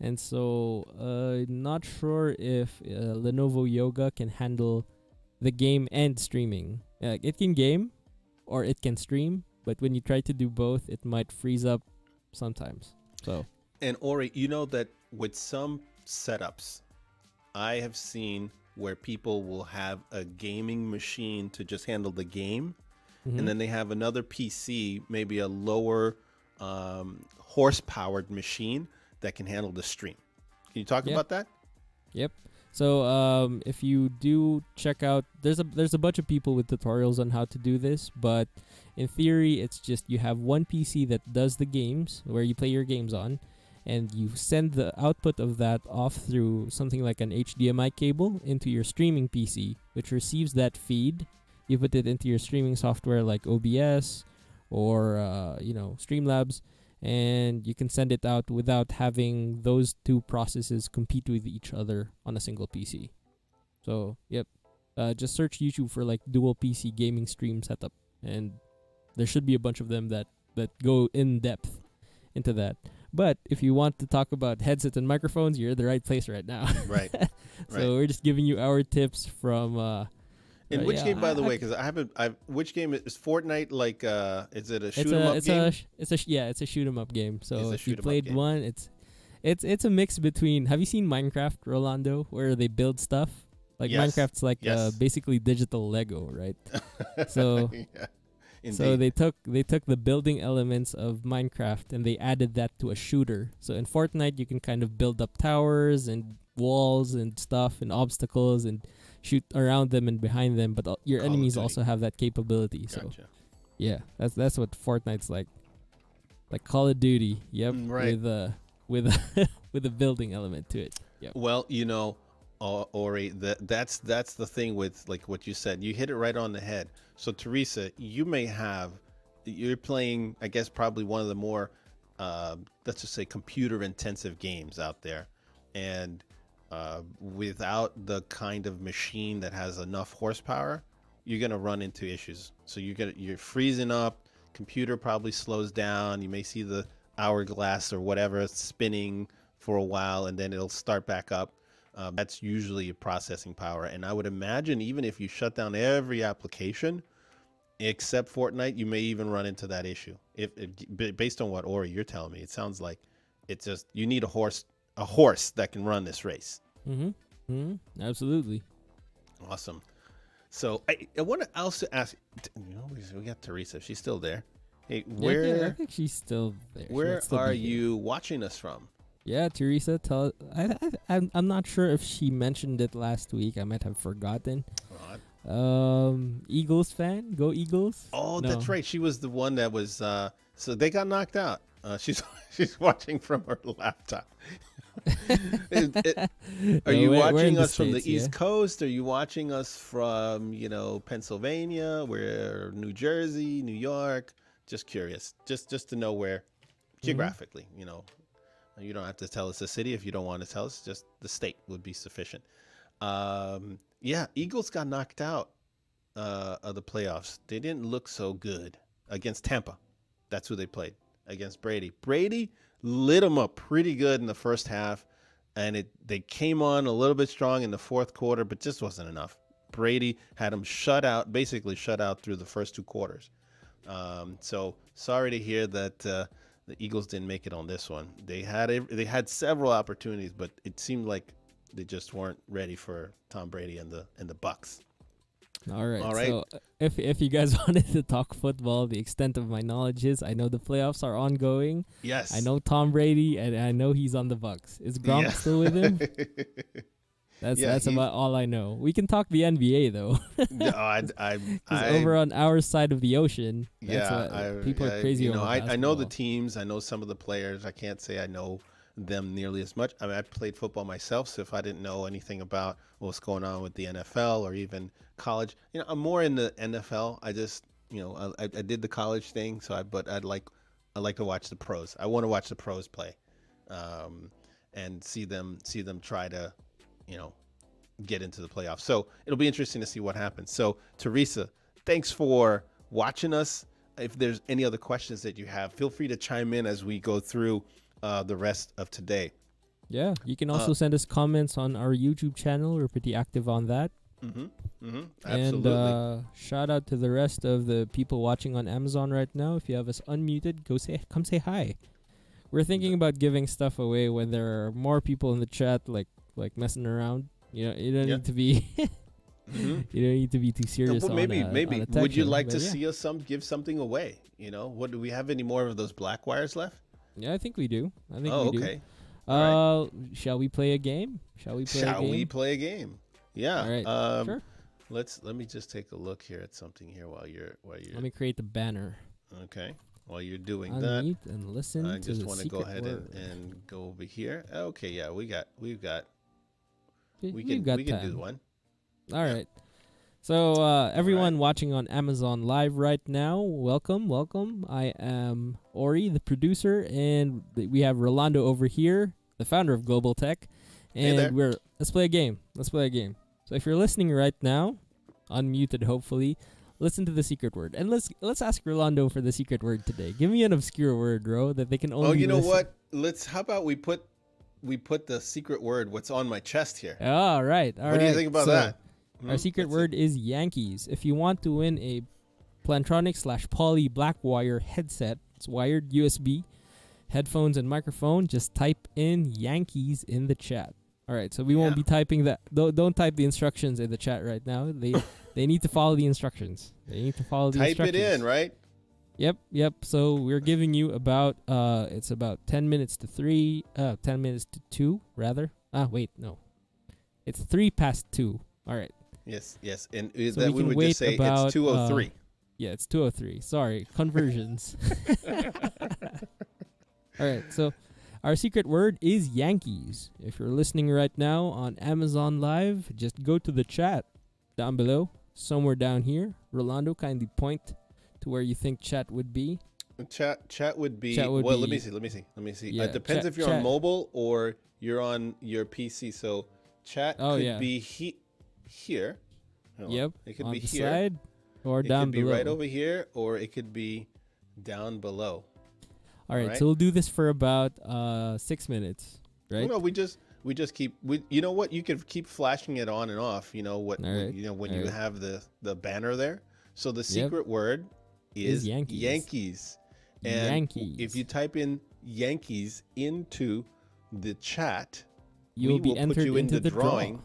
And so not sure if Lenovo Yoga can handle the game and streaming. It can game or it can stream, but when you try to do both, it might freeze up sometimes. So. And Ori, you know that with some setups, I have seen where people will have a gaming machine to just handle the game. Mm-hmm. And then they have another PC, maybe a lower horsepowered machine that can handle the stream. Can you talk about that? Yep. So if you do check out, there's a bunch of people with tutorials on how to do this, but in theory, it's just you have one PC that does the games where you play your games on, and you send the output of that off through something like an HDMI cable into your streaming PC, which receives that feed. You put it into your streaming software like OBS or you know, Streamlabs, and you can send it out without having those two processes compete with each other on a single PC. So, yep. Just search YouTube for like dual PC gaming stream setup, and there should be a bunch of them that go in depth into that. But if you want to talk about headsets and microphones, you're in the right place right now. Right. So we're just giving you our tips from... in which game, by the way, because I haven't... which game is Fortnite? Like, is it a shoot-em-up game? It's a shoot-em-up game. So if you played one, it's a mix between... Have you seen Minecraft, Rolando, where they build stuff? Like Minecraft's like basically digital Lego, right? So... yeah. Indeed. So they took the building elements of Minecraft and they added that to a shooter. So in Fortnite, you can kind of build up towers and walls and stuff and obstacles and shoot around them and behind them. But your enemies also have that capability. Gotcha. So yeah, that's what Fortnite's like. Like Call of Duty, yep, with a building element to it. Yep. Well, you know, Ori, that's the thing with like what you said. You hit it right on the head. So Teresa, you're playing, I guess, probably one of the more, let's just say, computer intensive games out there. And without the kind of machine that has enough horsepower, you're going to run into issues. So you're freezing up, computer probably slows down. You may see the hourglass or whatever spinning for a while, and then it'll start back up. That's usually processing power. And I would imagine even if you shut down every application except Fortnite, you may even run into that issue. If based on what, Ori, you're telling me, it sounds like it's just you need a horse that can run this race. Mm-hmm. Mm-hmm. Absolutely. Awesome. So I want to also ask, you know, we got Teresa. She's still there. Hey, I think she's still there. Where are you watching us from? Yeah, Teresa, tell. I'm not sure if she mentioned it last week. I might have forgotten. Eagles fan, go Eagles! Oh, no. That's right. She was the one that was. So they got knocked out. She's watching from her laptop. Are you watching us from the East Coast? Are you watching us from Pennsylvania? Where New Jersey, New York? Just curious. Just to know where geographically, You don't have to tell us the city if you don't want to tell us. Just the state would be sufficient. Yeah, Eagles got knocked out of the playoffs. They didn't look so good against Tampa. That's who they played against. Brady. Brady lit them up pretty good in the first half, and they came on a little bit strong in the fourth quarter, but just wasn't enough. Brady had them shut out, basically shut out through the first two quarters. So sorry to hear that. The Eagles didn't make it on this one. They had several opportunities, but it seemed like they just weren't ready for Tom Brady and the Bucks. All right. So if you guys wanted to talk football, the extent of my knowledge is I know the playoffs are ongoing. Yes. I know Tom Brady, and I know he's on the Bucks. Is Gronk still with him? That's about all I know. We can talk the NBA though. No, I over on our side of the ocean. People are crazy. I know the teams. I know some of the players. I can't say I know them nearly as much. I mean, I played football myself, so if I didn't know anything about what's going on with the NFL or even college, I'm more in the NFL. I just, I did the college thing. So I like to watch the pros. I want to watch the pros play, and see them try to. Get into the playoffs. So it'll be interesting to see what happens. So Teresa, thanks for watching us. If there's any other questions that you have, feel free to chime in as we go through the rest of today. Yeah, you can also send us comments on our YouTube channel. We're pretty active on that. Absolutely. And shout out to the rest of the people watching on Amazon right now. If you have us unmuted, come say hi. We're thinking about giving stuff away when there are more people in the chat, like messing around. You know, you don't need to be you don't need to be too serious. Well, maybe would you like to see us give something away? You know, what do we have any more of those black wires left? Yeah, I think we do. Oh, okay. Right. Shall we play a game? Shall we play a game? Yeah. All right. Sure. Let me just take a look here at something here while you're. Let me create the banner. Okay. While you're doing unmute that, and listen I just want to go ahead and go over here. Okay. Yeah, we can do one. All right. So everyone watching on Amazon Live right now, welcome. I am Ori, the producer, and we have Rolando over here, the founder of Global Teck. And let's play a game. So if you're listening right now, unmuted hopefully, listen to the secret word. And let's ask Rolando for the secret word today. Give me an obscure word, bro, that they can only listen. How about we put the secret word what's on my chest here. All right. What do you think about that? Our secret word is Yankees. If you want to win a Plantronics/Poly Blackwire headset, it's wired USB, headphones and microphone, just type in Yankees in the chat. All right, so we won't be typing that. Don't type the instructions in the chat right now. They need to follow the instructions. Type it in, right? Yep. So we're giving you about it's about 10 minutes to 2 rather. Wait, no. It's 3 past 2. All right. Yes, and so that we would just say about, it's 2:03. Yeah, it's 2:03. Sorry, conversions. All right, so our secret word is Yankees. If you're listening right now on Amazon Live, just go to the chat down below, somewhere down here. Rolando, kindly point to where you think chat would be. Chat would be. Let me see. Yeah, it depends if you're on mobile or you're on your PC. So chat could be here. Yep. It could be here. Side or down below. It could be right over here, or it could be down below. All right, so we'll do this for about 6 minutes, right? No, we just keep you know what? You could keep flashing it on and off, you know what? You know when you have the banner there. So the secret word is Yankees. And if you type in Yankees into the chat, we will put you into the drawing.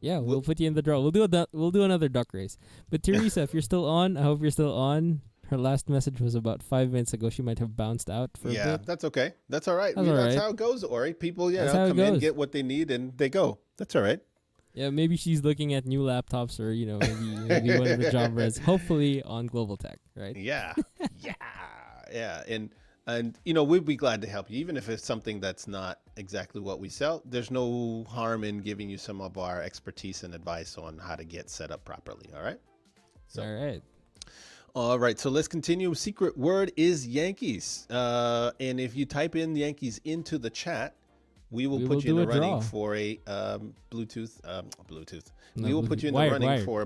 Yeah, we'll put you in the draw. We'll do another duck race. But Teresa, if you're still on, I hope you're still on. Her last message was about 5 minutes ago. She might have bounced out for a bit. That's okay. That's all right. That's how it goes, Ori. People, come in, get what they need, and they go. That's all right. Yeah, maybe she's looking at new laptops or, you know, maybe one of the Jabras, hopefully on Global Teck, right? Yeah. And, you know, we'd be glad to help you, even if it's something that's not exactly what we sell. There's no harm in giving you some of our expertise and advice on how to get set up properly. All right. So let's continue. Secret word is Yankees. And if you type in Yankees into the chat, we will put you in the running for a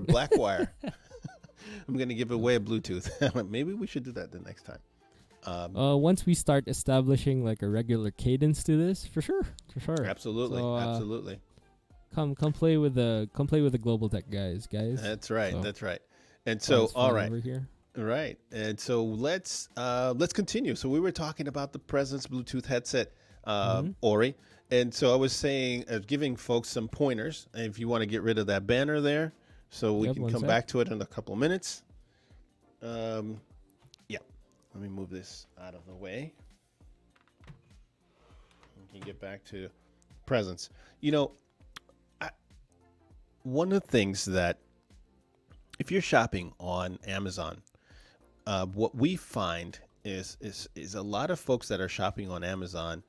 black wire. I'm going to give away a Bluetooth. Maybe we should do that the next time. Once we start establishing like a regular cadence to this, for sure. Absolutely. So, absolutely. Come play with the Global Teck guys. That's right. And so, all right. Over here. Right. And so let's continue. So we were talking about the Presence Bluetooth headset, Ori. And so I was saying, giving folks some pointers. And if you want to get rid of that banner there, so we can come back to it in a couple of minutes. Let me move this out of the way. We can get back to Presence. You know, one of the things that, if you're shopping on Amazon, what we find is a lot of folks that are shopping on Amazon,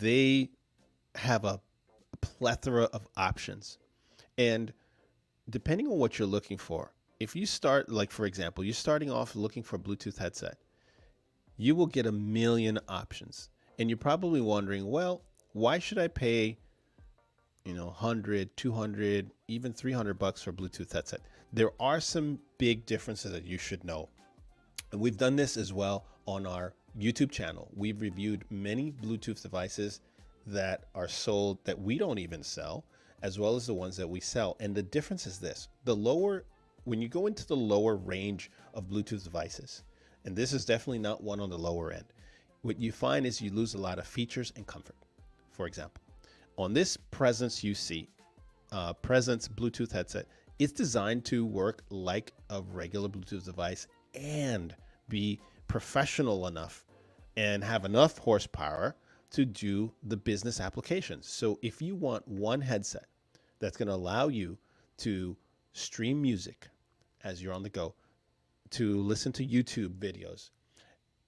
they have a plethora of options. And depending on what you're looking for, if you start, like for example, you're starting off looking for a Bluetooth headset, you will get a million options. And you're probably wondering, well, why should I pay, you know, 100, 200, even $300 for a Bluetooth headset? There are some big differences that you should know. And we've done this as well on our YouTube channel. We've reviewed many Bluetooth devices that are sold that we don't even sell, as well as the ones that we sell. And the difference is this, the lower, when you go into the lower range of Bluetooth devices, and this is definitely not one on the lower end, what you find is you lose a lot of features and comfort. For example, on this Presence UC, Presence Bluetooth headset, it's designed to work like a regular Bluetooth device and be professional enough and have enough horsepower to do the business applications. So if you want one headset that's going to allow you to stream music as you're on the go, to listen to YouTube videos,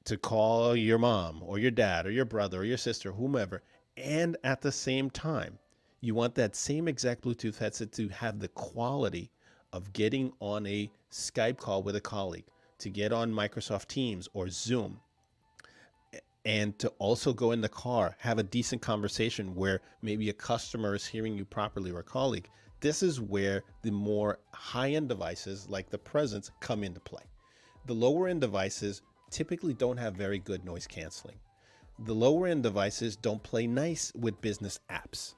to call your mom or your dad or your brother or your sister, whomever, and at the same time, you want that same exact Bluetooth headset to have the quality of getting on a Skype call with a colleague, to get on Microsoft Teams or Zoom, and to also go in the car, have a decent conversation where maybe a customer is hearing you properly or a colleague. This is where the more high-end devices like the Presence come into play. The lower-end devices typically don't have very good noise canceling. The lower-end devices don't play nice with business apps.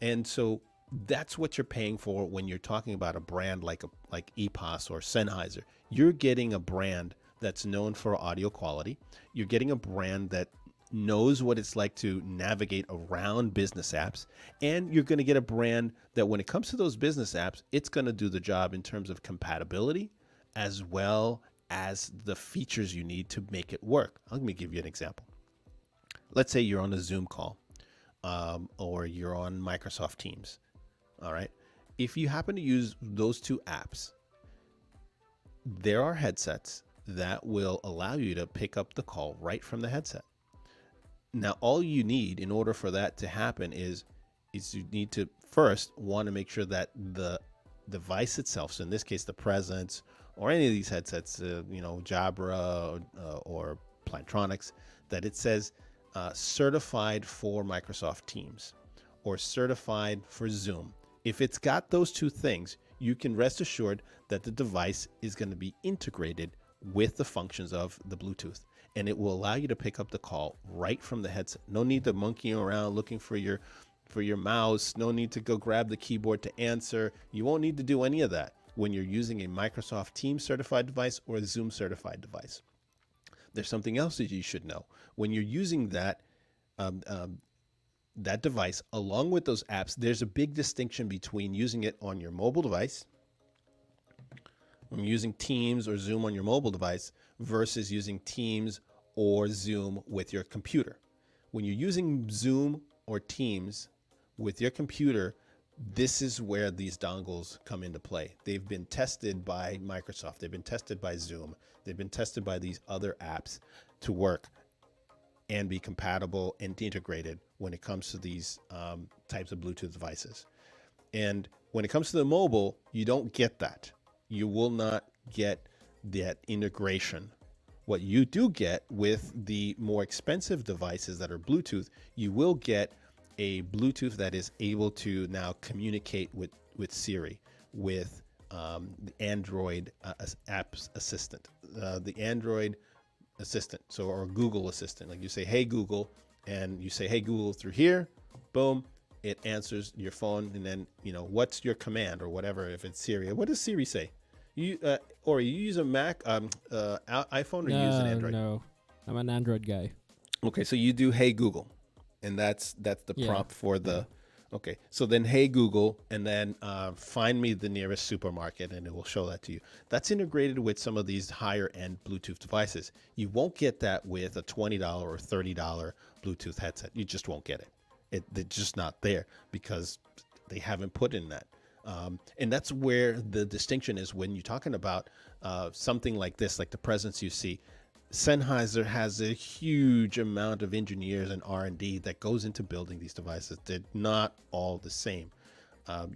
And so that's what you're paying for when you're talking about a brand like EPOS or Sennheiser. You're getting a brand that's known for audio quality. You're getting a brand that knows what it's like to navigate around business apps. And you're going to get a brand that when it comes to those business apps, it's going to do the job in terms of compatibility as well as the features you need to make it work. Let me give you an example. Let's say you're on a Zoom call. Or you're on Microsoft Teams. All right. If you happen to use those two apps, there are headsets that will allow you to pick up the call right from the headset. Now, all you need in order for that to happen is you need to first want to make sure that the device itself, so in this case, the Presence or any of these headsets, you know, Jabra or Plantronics, that it says, certified for Microsoft Teams or certified for Zoom. If it's got those two things, you can rest assured that the device is going to be integrated with the functions of the Bluetooth, and it will allow you to pick up the call right from the headset. No need to monkey around looking for your mouse. No need to go grab the keyboard to answer. You won't need to do any of that when you're using a Microsoft Teams certified device or a Zoom certified device. There's something else that you should know. When you're using that that device along with those apps, there's a big distinction between using it on your mobile device, when using Teams or Zoom on your mobile device, versus using Teams or Zoom with your computer. When you're using Zoom or Teams with your computer, this is where these dongles come into play. They've been tested by Microsoft. They've been tested by Zoom. They've been tested by these other apps to work and be compatible and integrated when it comes to these types of Bluetooth devices. And when it comes to the mobile, you don't get that. You will not get that integration. What you do get with the more expensive devices that are Bluetooth, you will get a Bluetooth that is able to now communicate with Siri, with the Android apps assistant, the Android assistant, so or Google assistant. Like you say, hey, Google, and you say, hey, Google through here, boom, it answers your phone. And then, you know, what's your command or whatever, if it's Siri, what does Siri say? You or you use a Mac, iPhone, or you use an Android? No, I'm an Android guy. Okay, so you do hey, Google. And that's the prompt for the, okay. So then, hey, Google, and then find me the nearest supermarket, and it will show that to you. That's integrated with some of these higher end Bluetooth devices. You won't get that with a $20 or $30 Bluetooth headset. You just won't get it. They're just not there because they haven't put in that. And that's where the distinction is when you're talking about something like this, like the Presence UC. Sennheiser has a huge amount of engineers and R&D that goes into building these devices. They're not all the same.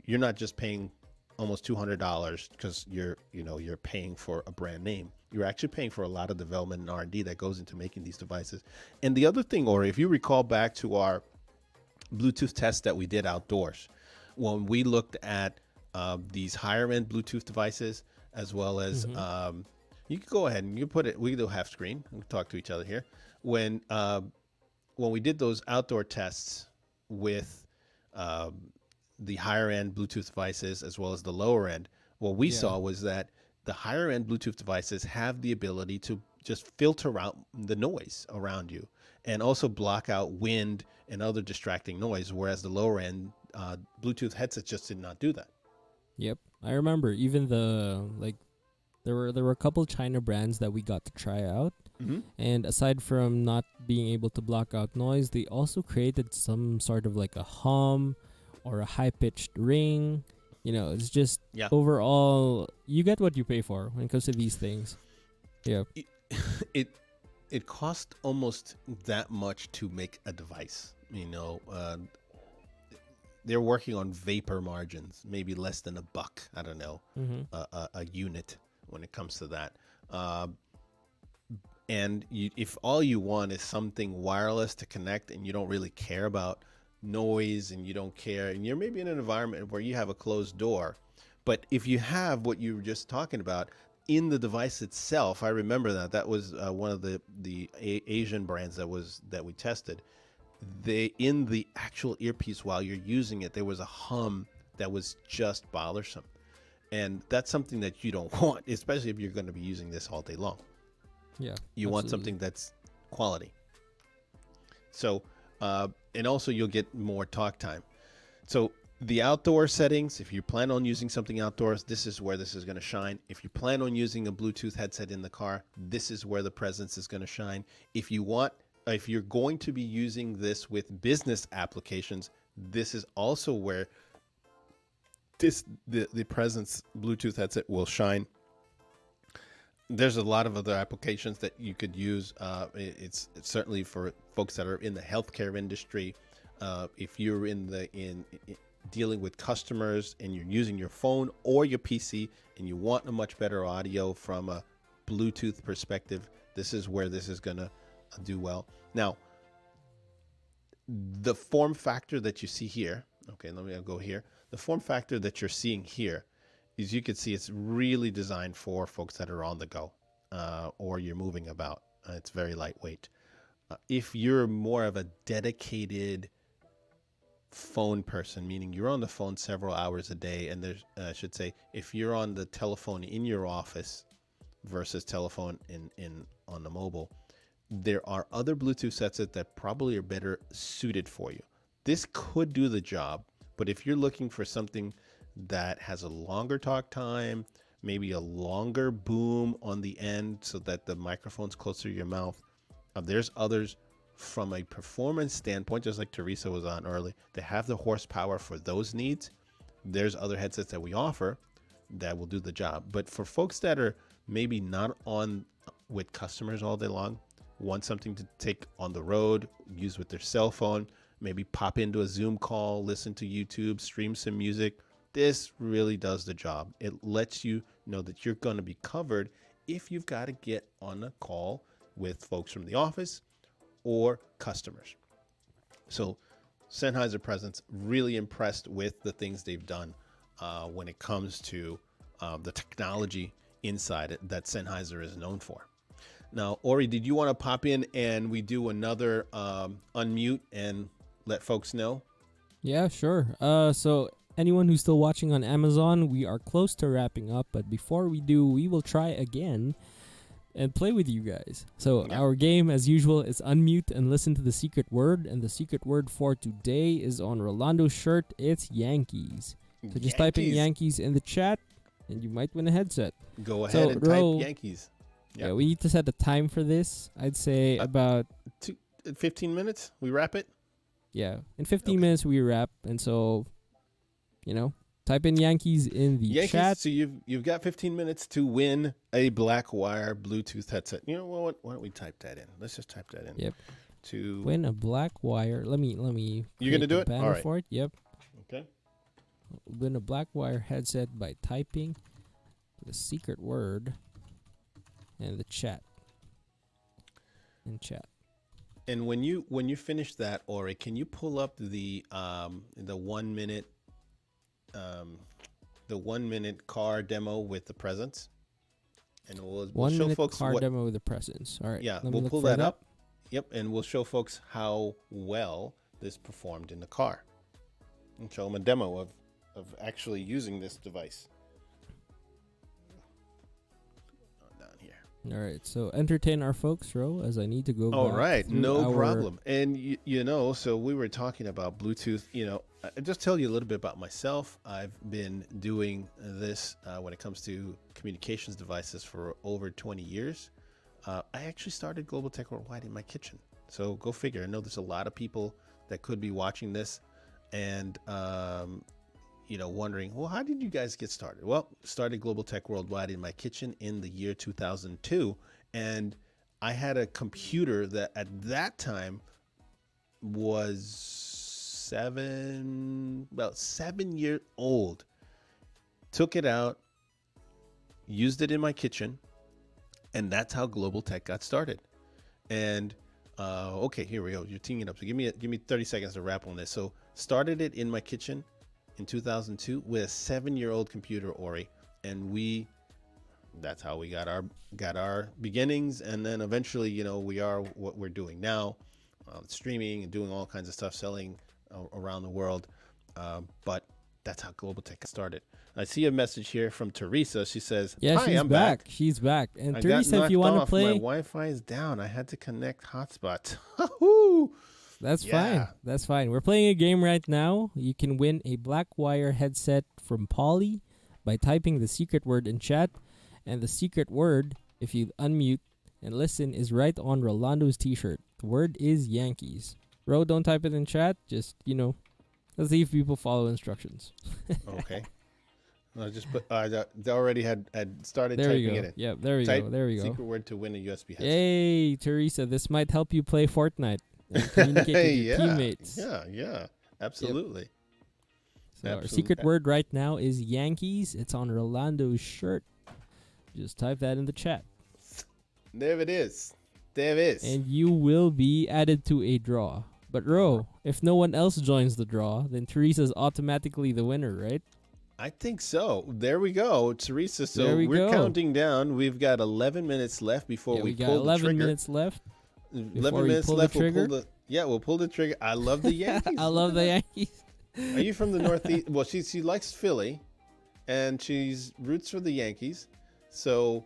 You're not just paying almost $200 because you're paying for a brand name. You're actually paying for a lot of development and R&D that goes into making these devices. And the other thing, Ori, if you recall back to our Bluetooth test that we did outdoors, when we looked at these higher end Bluetooth devices, as well as you can go ahead and you put it, we do half screen. We talk to each other here. When we did those outdoor tests, with the higher end Bluetooth devices as well as the lower end. What we saw was that the higher end Bluetooth devices have the ability to just filter out the noise around you and also block out wind and other distracting noise, whereas the lower end Bluetooth headsets just did not do that. Yep. I remember even the, like, there were a couple China brands that we got to try out. Mm-hmm. And aside from not being able to block out noise, they also created some sort of like a hum or a high-pitched ring. You know, it's just overall, you get what you pay for when it comes to these things. Yeah. It cost almost that much to make a device. You know, they're working on vapor margins, maybe less than $1. I don't know, a unit when it comes to that. And if all you want is something wireless to connect and you don't really care about noise and you don't care, and you're maybe in an environment where you have a closed door, but if you have what you were just talking about in the device itself, I remember that was one of the Asian brands that we tested. They, in the actual earpiece while you're using it, there was a hum that was just bothersome. And that's something that you don't want, especially if you're going to be using this all day long. Yeah, you want something that's quality. So, and also you'll get more talk time. So the outdoor settings, if you plan on using something outdoors, this is where this is going to shine. If you plan on using a Bluetooth headset in the car, this is where the Presence is going to shine. If you're going to be using this with business applications, this is also where the Presence Bluetooth headset will shine. There's a lot of other applications that you could use. It's certainly for folks that are in the healthcare industry. If you're in dealing with customers and you're using your phone or your PC and you want a much better audio from a Bluetooth perspective, this is where this is going to do well. Now, the form factor that you see here, okay, let me go here. The form factor that you're seeing here, as you can see, it's really designed for folks that are on the go or you're moving about. It's very lightweight. If you're more of a dedicated phone person, meaning you're on the phone several hours a day, and there's, I should say, if you're on the telephone in your office versus telephone on the mobile, there are other Bluetooth headsets that probably are better suited for you. This could do the job, but if you're looking for something that has a longer talk time, maybe a longer boom on the end so that the microphone's closer to your mouth. There's others from a performance standpoint, just like Teresa was on early, they have the horsepower for those needs. There's other headsets that we offer that will do the job. But for folks that are maybe not on with customers all day long, want something to take on the road, use with their cell phone, maybe pop into a Zoom call, listen to YouTube, stream some music, this really does the job. It lets you know that you're going to be covered if you've got to get on a call with folks from the office or customers. So Sennheiser Presence, really impressed with the things they've done when it comes to the technology inside it that Sennheiser is known for. Now, Ori, did you want to pop in and we do another unmute and let folks know? Yeah, sure. So anyone who's still watching on Amazon, we are close to wrapping up, but before we do, we will try again and play with you guys. So our game, as usual, is unmute and listen to the secret word, and the secret word for today is on Rolando's shirt. It's Yankees. So just type in Yankees in the chat, and you might win a headset. Go ahead and type Yankees. Yep. Yeah, we need to set a time for this. I'd say about 15 minutes, we wrap it? Yeah, in 15 minutes we wrap, and so... You know, type in Yankees in the chat. So you've got 15 minutes to win a Blackwire Bluetooth headset. You know what? Why don't we type that in? Let's just type that in. Yep. To win a Blackwire. Let me. You're gonna do it. All right. For it. Yep. Okay. Win a Blackwire headset by typing the secret word in the chat. And when you finish that, Ori, can you pull up the 1 minute car demo with the Presence, and we'll show folks car demo with the Presence. All right. Yeah, we'll pull that up. Yep, and we'll show folks how well this performed in the car and show them a demo of actually using this device. All right, so entertain our folks, Ro, as I need to go. All right, no problem. And, you know, so we were talking about Bluetooth. You know, I'll just tell you a little bit about myself. I've been doing this when it comes to communications devices for over 20 years. I actually started Global Teck Worldwide in my kitchen. So go figure. I know there's a lot of people that could be watching this and, you know, wondering, well, how did you guys get started? Well, started Global Teck Worldwide in my kitchen in the year 2002. And I had a computer that at that time was about seven years old. Took it out, used it in my kitchen. And that's how Global Teck got started. And okay, here we go. You're teeing it up. So give me 30 seconds to wrap on this. So started it in my kitchen in 2002 with a 7-year-old computer, Ori, and that's how we got our beginnings. And then eventually, you know, we are what we're doing now, streaming and doing all kinds of stuff, selling around the world. But that's how Global Teck started. I see a message here from Teresa. She says, yeah, hi, I'm back. She's back. And I Teresa, if you want to play, my Wi-Fi is down. I had to connect hotspot. That's fine. That's fine. We're playing a game right now. You can win a Blackwire headset from Poly by typing the secret word in chat. And the secret word, if you unmute and listen, is right on Rolando's t-shirt. The word is Yankees. Ro, don't type it in chat. Just, you know, let's see if people follow instructions. Okay. I just put, they already had started there typing it in. Yeah, there we go. There we go. Secret word to win a USB headset. Hey, Teresa, this might help you play Fortnite. And communicate with your teammates. Yeah, absolutely. Yep. So our secret word right now is Yankees. It's on Rolando's shirt. Just type that in the chat. There it is. There it is. And you will be added to a draw. But Ro, if no one else joins the draw, then Teresa's automatically the winner, right? I think so. There we go, Teresa. So we're counting down. We've got 11 minutes left before we pull the trigger. 11 minutes left. 11 minutes left. We'll pull the trigger. I love the Yankees. I love the Yankees. Are you from the Northeast? Well, she likes Philly, and she's roots for the Yankees. So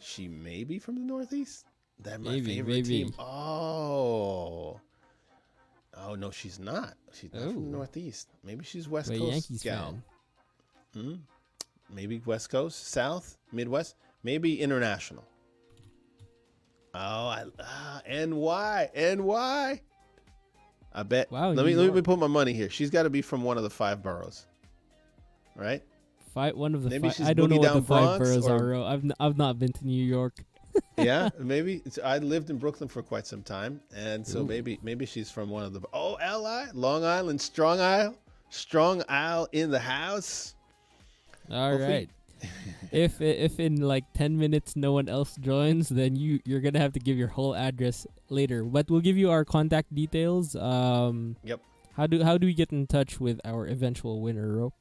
she may be from the Northeast. That's my favorite team. Oh no, she's not. She's not from the Northeast. Maybe she's West Coast Yankees gal. Maybe West Coast, South, Midwest. Maybe international. Oh, NY. I bet. Wow, let me put my money here. She's got to be from one of the 5 boroughs, right? Maybe I don't know what the 5 boroughs are. I've not been to New York. Yeah, maybe. I lived in Brooklyn for quite some time, and so maybe she's from one of the. Oh, LI, Long Island, Strong Isle in the house. All right. if in like 10 minutes no one else joins, then you're gonna have to give your whole address later, but we'll give you our contact details. How do we get in touch with our eventual winner, Ro?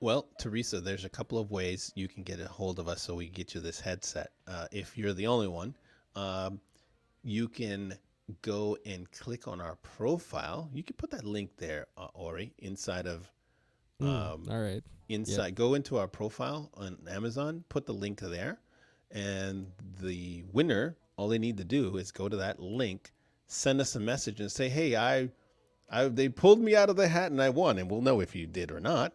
Well, Teresa, there's a couple of ways you can get a hold of us so we can get you this headset. If you're the only one, you can go and click on our profile. You can put that link there, Ori, inside of all right. Go into our profile on Amazon, put the link there, and the winner, all they need to do is go to that link, send us a message and say, hey, they pulled me out of the hat and I won, and we'll know if you did or not,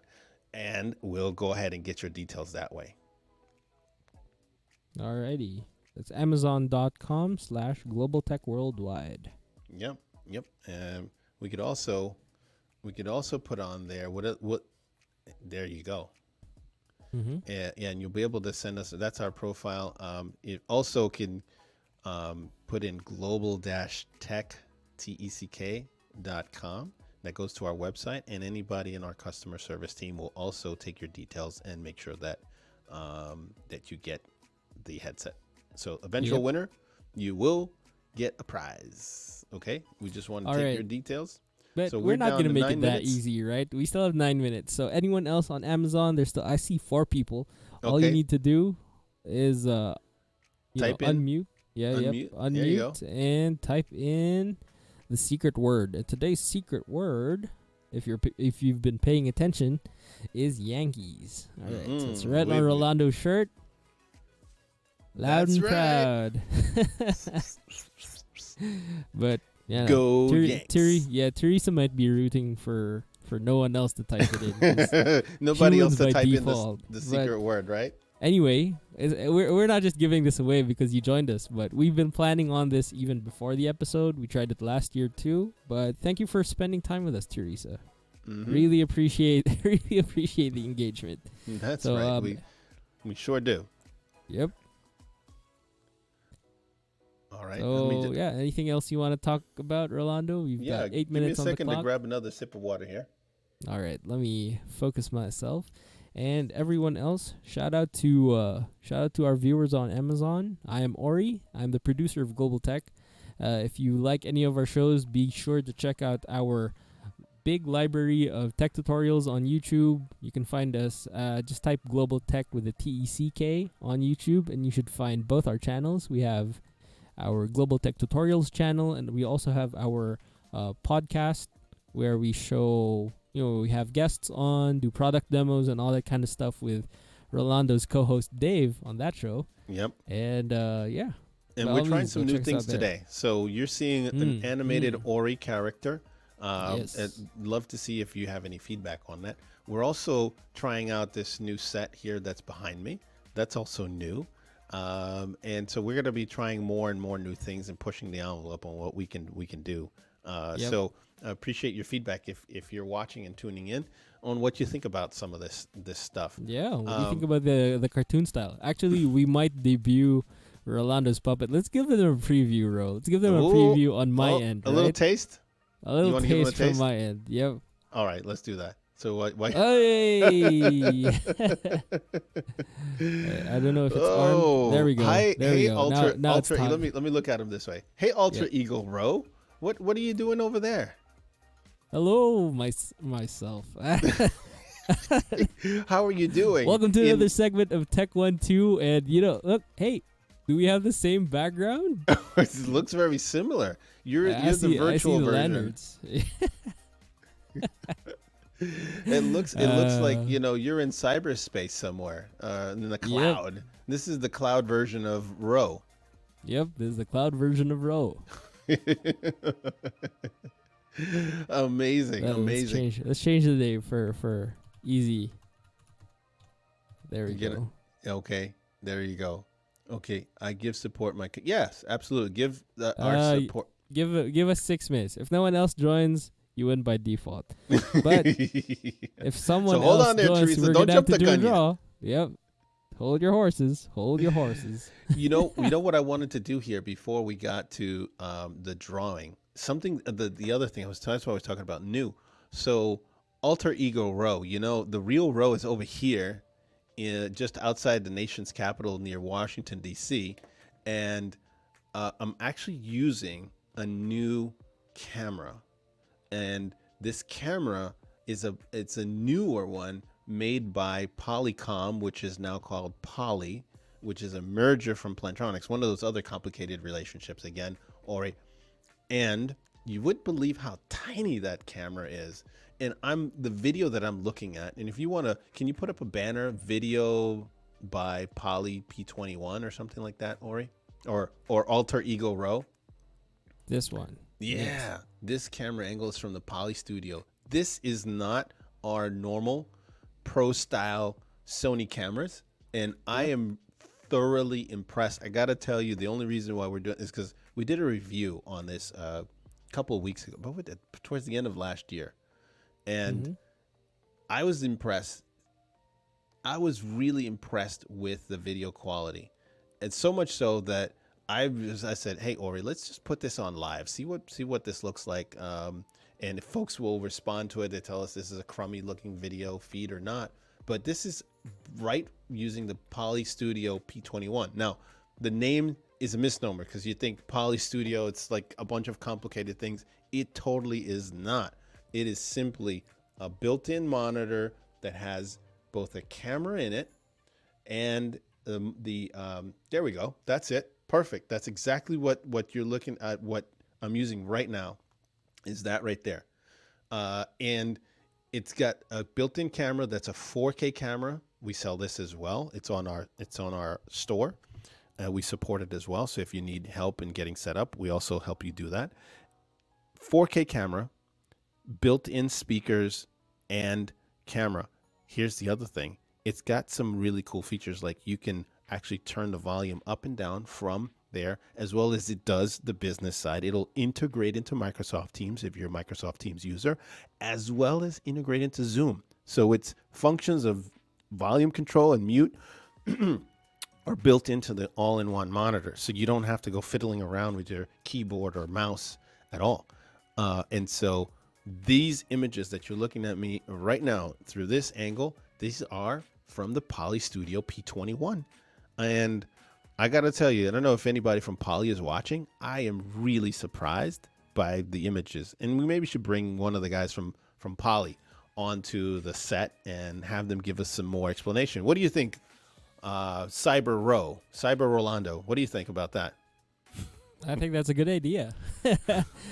and we'll go ahead and get your details that way. Alrighty. That's Amazon.com/Global Teck Worldwide. Yep. And we could also put on there what there you go. And you'll be able to send us. That's our profile. It also can put in global-tech.com. That goes to our website, and anybody in our customer service team will also take your details and make sure that that you get the headset. So eventual winner, you will get a prize. Okay, we just want to take your details. But so we're not going to make it that easy, right? We still have 9 minutes. So anyone else on Amazon, there's still, I see 4 people. Okay. All you need to do is type in. Unmute. Unmute and type in the secret word. And today's secret word, if you've been paying attention, is Yankees. All right, so it's red on Rolando shirt. Loud That's and proud. Right. But yeah, go Yanks. Teresa might be rooting for no one else to type it in. Nobody else to type default, in the secret word, right? Anyway, we're not just giving this away because you joined us, but we've been planning on this even before the episode. We tried it last year too, but thank you for spending time with us, Teresa. Really appreciate the engagement. That's so, right. We sure do. Yep. All right. So, yeah, anything else you want to talk about, Rolando? We've got 8 minutes on the clock. Give me a second to grab another sip of water here. All right, let me focus myself. And everyone else, shout out to our viewers on Amazon. I am Ori. I'm the producer of Global Tech. If you like any of our shows, be sure to check out our big library of tech tutorials on YouTube. You can find us, just type Global Tech with a TECK on YouTube, and you should find both our channels. We have our Global Tech Tutorials channel, and we also have our podcast where we show, we have guests on, do product demos and all that kind of stuff with Rolando's co-host Dave on that show. Yep. And and we're trying some new things today. So you're seeing an animated Ori character. Yes. I'd love to see if you have any feedback on that. We're also trying out this new set here that's behind me. That's also new. And so we're going to be trying more and more new things and pushing the envelope on what we can do. So I appreciate your feedback if you're watching and tuning in on what you think about some of this stuff. Yeah, what do you think about the cartoon style? Actually, we might debut Rolando's puppet. Let's give them a preview, Ro. Let's give them a preview on my end. Right? A little taste? A little taste from my end. Yep. All right, let's do that. So why? Hey. I don't know if it's armed. There we go. There we go. Ultra, now let me look at him this way. Hey, Ultra Eagle Row, what are you doing over there? Hello, myself. How are you doing? Welcome to another segment of Tech 1 2, and look, hey, do we have the same background? It looks very similar. You're the virtual version. It looks like you're in cyberspace somewhere, in the cloud. Yep. This is the cloud version of Ro. Yep, this is the cloud version of Ro. Amazing. Let's change the name for easy. There we go. Okay, there you go. Okay, I give support. Yes, absolutely. Give our support. Give us 6 minutes. If no one else joins, you win by default. But if someone else joins, Teresa, we're going to have to do a draw. Yep. Hold your horses. Hold your horses. you know what I wanted to do here before we got to the drawing? Something, the other thing, that's what I was talking about, new. So Alter Ego Row, the real Row is over here, just outside the nation's capital near Washington, D.C. And I'm actually using a new camera. And this camera it's a newer one made by Polycom, which is now called Poly, which is a merger from Plantronics, one of those other complicated relationships again, Ori. And you wouldn't believe how tiny that camera is. And the video that I'm looking at, and if you want to, can you put up a banner, video by Poly P21 or something like that, Ori? Or Alter Ego Row? This one. Yeah, yes. This camera angle is from the Poly Studio. This is not our normal pro-style Sony cameras, and I am thoroughly impressed. I gotta tell you, the only reason why we're doing this is because we did a review on this a couple of weeks ago, but towards the end of last year, and I was impressed. I was really impressed with the video quality, and so much so that I said, hey, Ori, let's just put this on live. See what this looks like. And if folks will respond to it, they tell us this is a crummy looking video feed or not. But this is right using the Poly Studio P21. Now, the name is a misnomer because you think Poly Studio, it's like a bunch of complicated things. It totally is not. It is simply a built-in monitor that has both a camera in it and there we go. That's it. Perfect. That's exactly what you're looking at, what I'm using right now. is that right there. And it's got a built-in camera that's a 4K camera. We sell this as well. It's on our store. We support it as well. So if you need help in getting set up, we also help you do that. 4K camera, built-in speakers and camera. Here's the other thing. It's got some really cool features, like you can actually turn the volume up and down from there, as well as it does the business side. It'll integrate into Microsoft Teams if you're a Microsoft Teams user, as well as integrate into Zoom. So its functions of volume control and mute are built into the all-in-one monitor. So you don't have to go fiddling around with your keyboard or mouse at all. And so these images that you're looking at me right now through this angle, these are from the Poly Studio P21. And I got to tell you, I don't know if anybody from Poly is watching. I am really surprised by the images. And we maybe should bring one of the guys from Poly onto the set and have them give us some more explanation. What do you think, Cyber Rolando, what do you think about that? I think that's a good idea.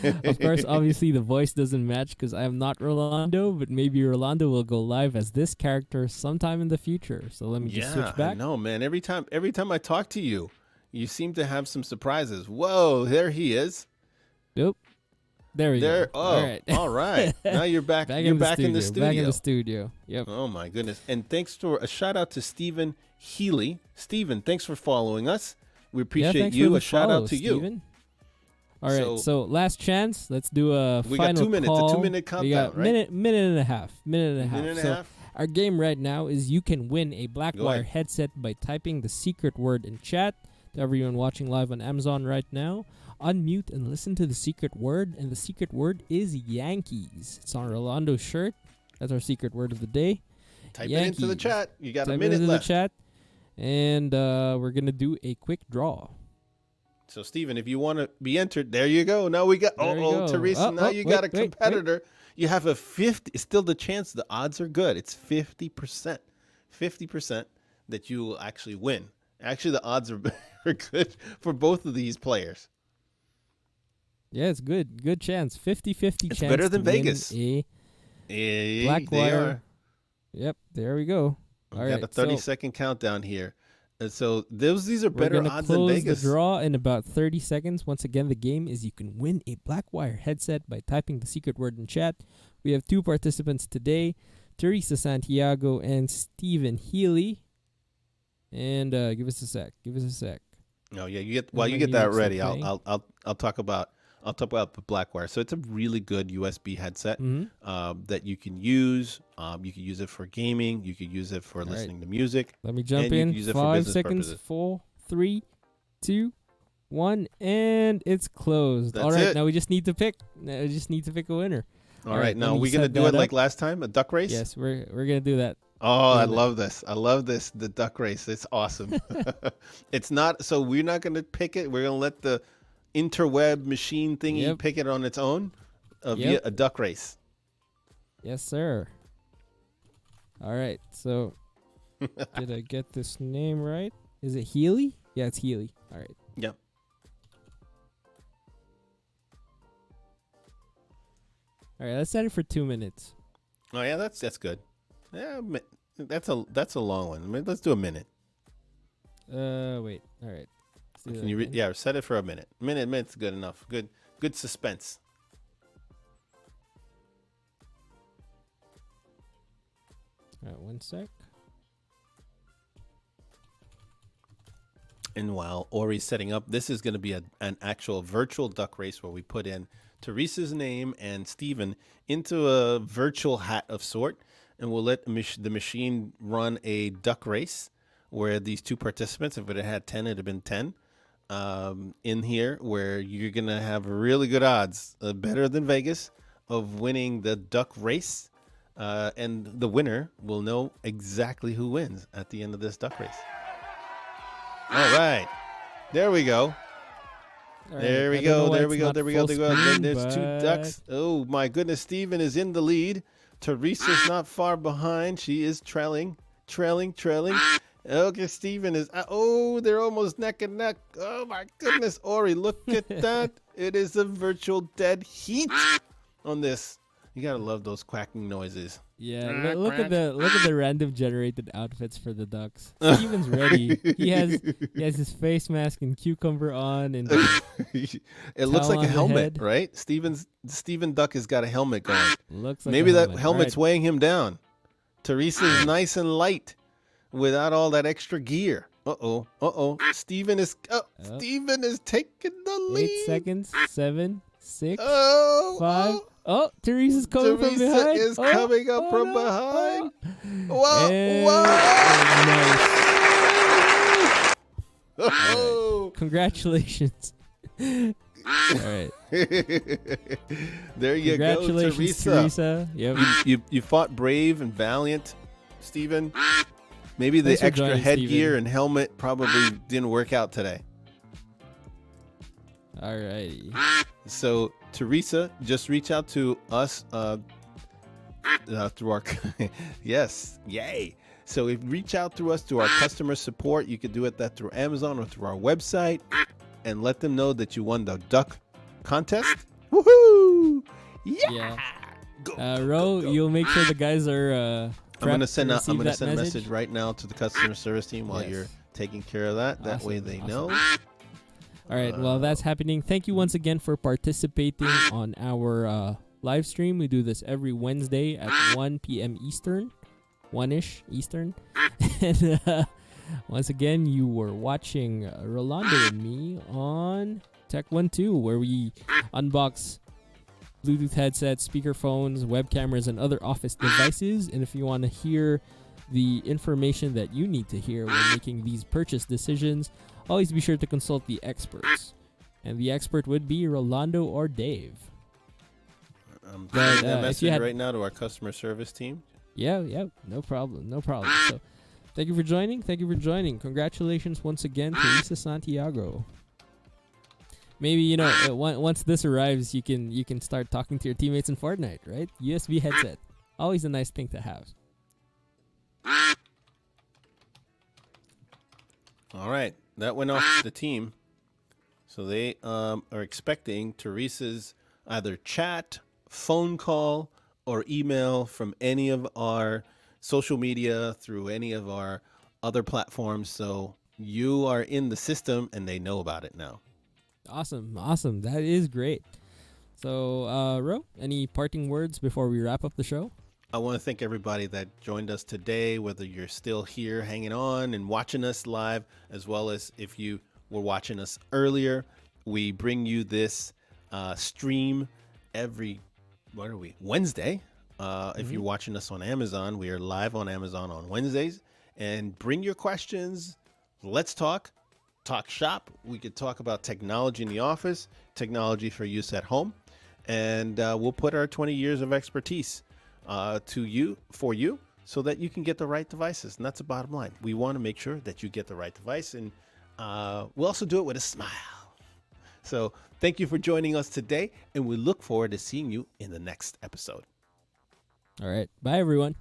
Of course, obviously the voice doesn't match because I'm not Rolando, but maybe Rolando will go live as this character sometime in the future. So let me just switch back. No, man, every time I talk to you, you seem to have some surprises. Whoa, there he is. Nope. There we go. Oh, all right. Now you're back. You're back in the studio. Back in the studio. Yep. Oh my goodness. And thanks to a shout out to Stephen Healy. Stephen, thanks for following us. We appreciate you. A shout out to you. All right. So last chance. Let's do a final call. We got 2 minutes. A 2 minute countdown, right? Minute and a half. Our game right now is you can win a Blackwire headset by typing the secret word in chat. To everyone watching live on Amazon right now, unmute and listen to the secret word. And the secret word is Yankees. It's on Rolando's shirt. That's our secret word of the day. Type Yankees. It into the chat. You got a minute left. The chat. And we're going to do a quick draw. So, Stephen, if you want to be entered, there you go. Now we got, Teresa, now you got a competitor. You have a 50. It's still the chance. The odds are good. It's 50%. 50% that you will actually win. Actually, the odds are good for both of these players. Yeah, it's good. Good chance. 50-50 chance. It's better than Vegas. Blackwire. Yep, there we go. All right, got a 30-second countdown here. And so these are better odds than Vegas. We're going to close the draw in about 30 seconds. Once again, the game is you can win a Blackwire headset by typing the secret word in chat. We have 2 participants today, Teresa Santiago and Stephen Healy. And give us a sec. Oh yeah, while you get that ready, I'll talk about the Blackwire. So it's a really good USB headset that you can use. You can use it for gaming. You could use it for listening to music. Let me jump in. Use it 5 seconds. Purposes. 4, 3, 2, 1, and it's closed. That's All right, now we just need to pick. Now we just need to pick a winner. All right, now we're gonna do it like last time, a duck race. Yes, we're gonna do that. Oh, I love this. I love this. The duck race. It's awesome. It's not. So we're not going to pick it. We're going to let the interweb machine thingy pick it on its own via a duck race. Yes, sir. All right. So did I get this name right? Is it Healy? Yeah, it's Healy. All right. Yep. All right. Let's set it for 2 minutes. Oh, yeah. That's good. Yeah, that's a long one. I mean, let's do a minute. Wait. All right. Can you set it for a minute. Minute's good enough. Good suspense. All right, one sec. And while Ori's setting up, this is going to be an actual virtual duck race where we put in Teresa's name and Steven into a virtual hat of sort. And we'll let the machine run a duck race where these 2 participants, if it had 10, it'd have been 10 in here, where you're going to have really good odds, better than Vegas, of winning the duck race. And the winner will know exactly who wins at the end of this duck race. All right. There we go. There we go. There's 2 ducks. Oh, my goodness. Steven is in the lead. Teresa's not far behind. She is trailing. Okay, Steven is. They're almost neck and neck. Oh my goodness, Ori, look at that! It is a virtual dead heat. on this. You gotta love those quacking noises. Yeah, look at the random generated outfits for the ducks. Steven's ready. He has his face mask and cucumber on, and it looks like a helmet, right? Steven Duck has got a helmet going. Looks like maybe that helmet's weighing him down. Teresa's nice and light without all that extra gear. Steven is taking the lead. 8 seconds. 7, 6, 5. Oh, Teresa's coming from behind. Teresa is coming up from behind. Whoa, whoa. Nice. Oh. Congratulations. All right. There you go, Teresa. Yep. You fought brave and valiant, Steven. Maybe the extra headgear and helmet probably didn't work out today. All righty. So, Teresa, just reach out to us through our yes, yay. So if you reach out through us to our customer support, you could do it that through Amazon or through our website, and let them know that you won the duck contest. Woohoo! Yeah. Go, go. You'll make sure the guys are. I'm gonna send a message right now to the customer service team while you're taking care of that. That way they know. All right, well, that's happening. Thank you once again for participating on our live stream. We do this every Wednesday at 1 p.m. Eastern, 1-ish Eastern. And once again, you were watching Rolando and me on Tech One Two, where we unbox Bluetooth headsets, speakerphones, web cameras, and other office devices. And if you want to hear the information that you need to hear when making these purchase decisions, always be sure to consult the experts. And the expert would be Rolando or Dave. I'm sending a message right now to our customer service team. Yeah, no problem, no problem. So, thank you for joining, Congratulations once again, Teresa Santiago. Maybe, you know, once this arrives, you can start talking to your teammates in Fortnite, right? USB headset. Always a nice thing to have. All right. That went off the team, so they are expecting Teresa's either chat, phone call, or email from any of our social media through any of our other platforms. So you are in the system, and they know about it now. Awesome, awesome. That is great. So, Ro, any parting words before we wrap up the show? I want to thank everybody that joined us today, whether you're still here hanging on and watching us live, as well as if you were watching us earlier. We bring you this stream every, what are we, Wednesday. If you're watching us on Amazon, we are live on Amazon on Wednesdays. And bring your questions. Let's talk shop. We could talk about technology in the office, technology for use at home. And we'll put our 20 years of expertise to you, for you, so that you can get the right devices. And that's the bottom line. We want to make sure that you get the right device, and we'll also do it with a smile. So thank you for joining us today, and we look forward to seeing you in the next episode. All right. Bye, everyone.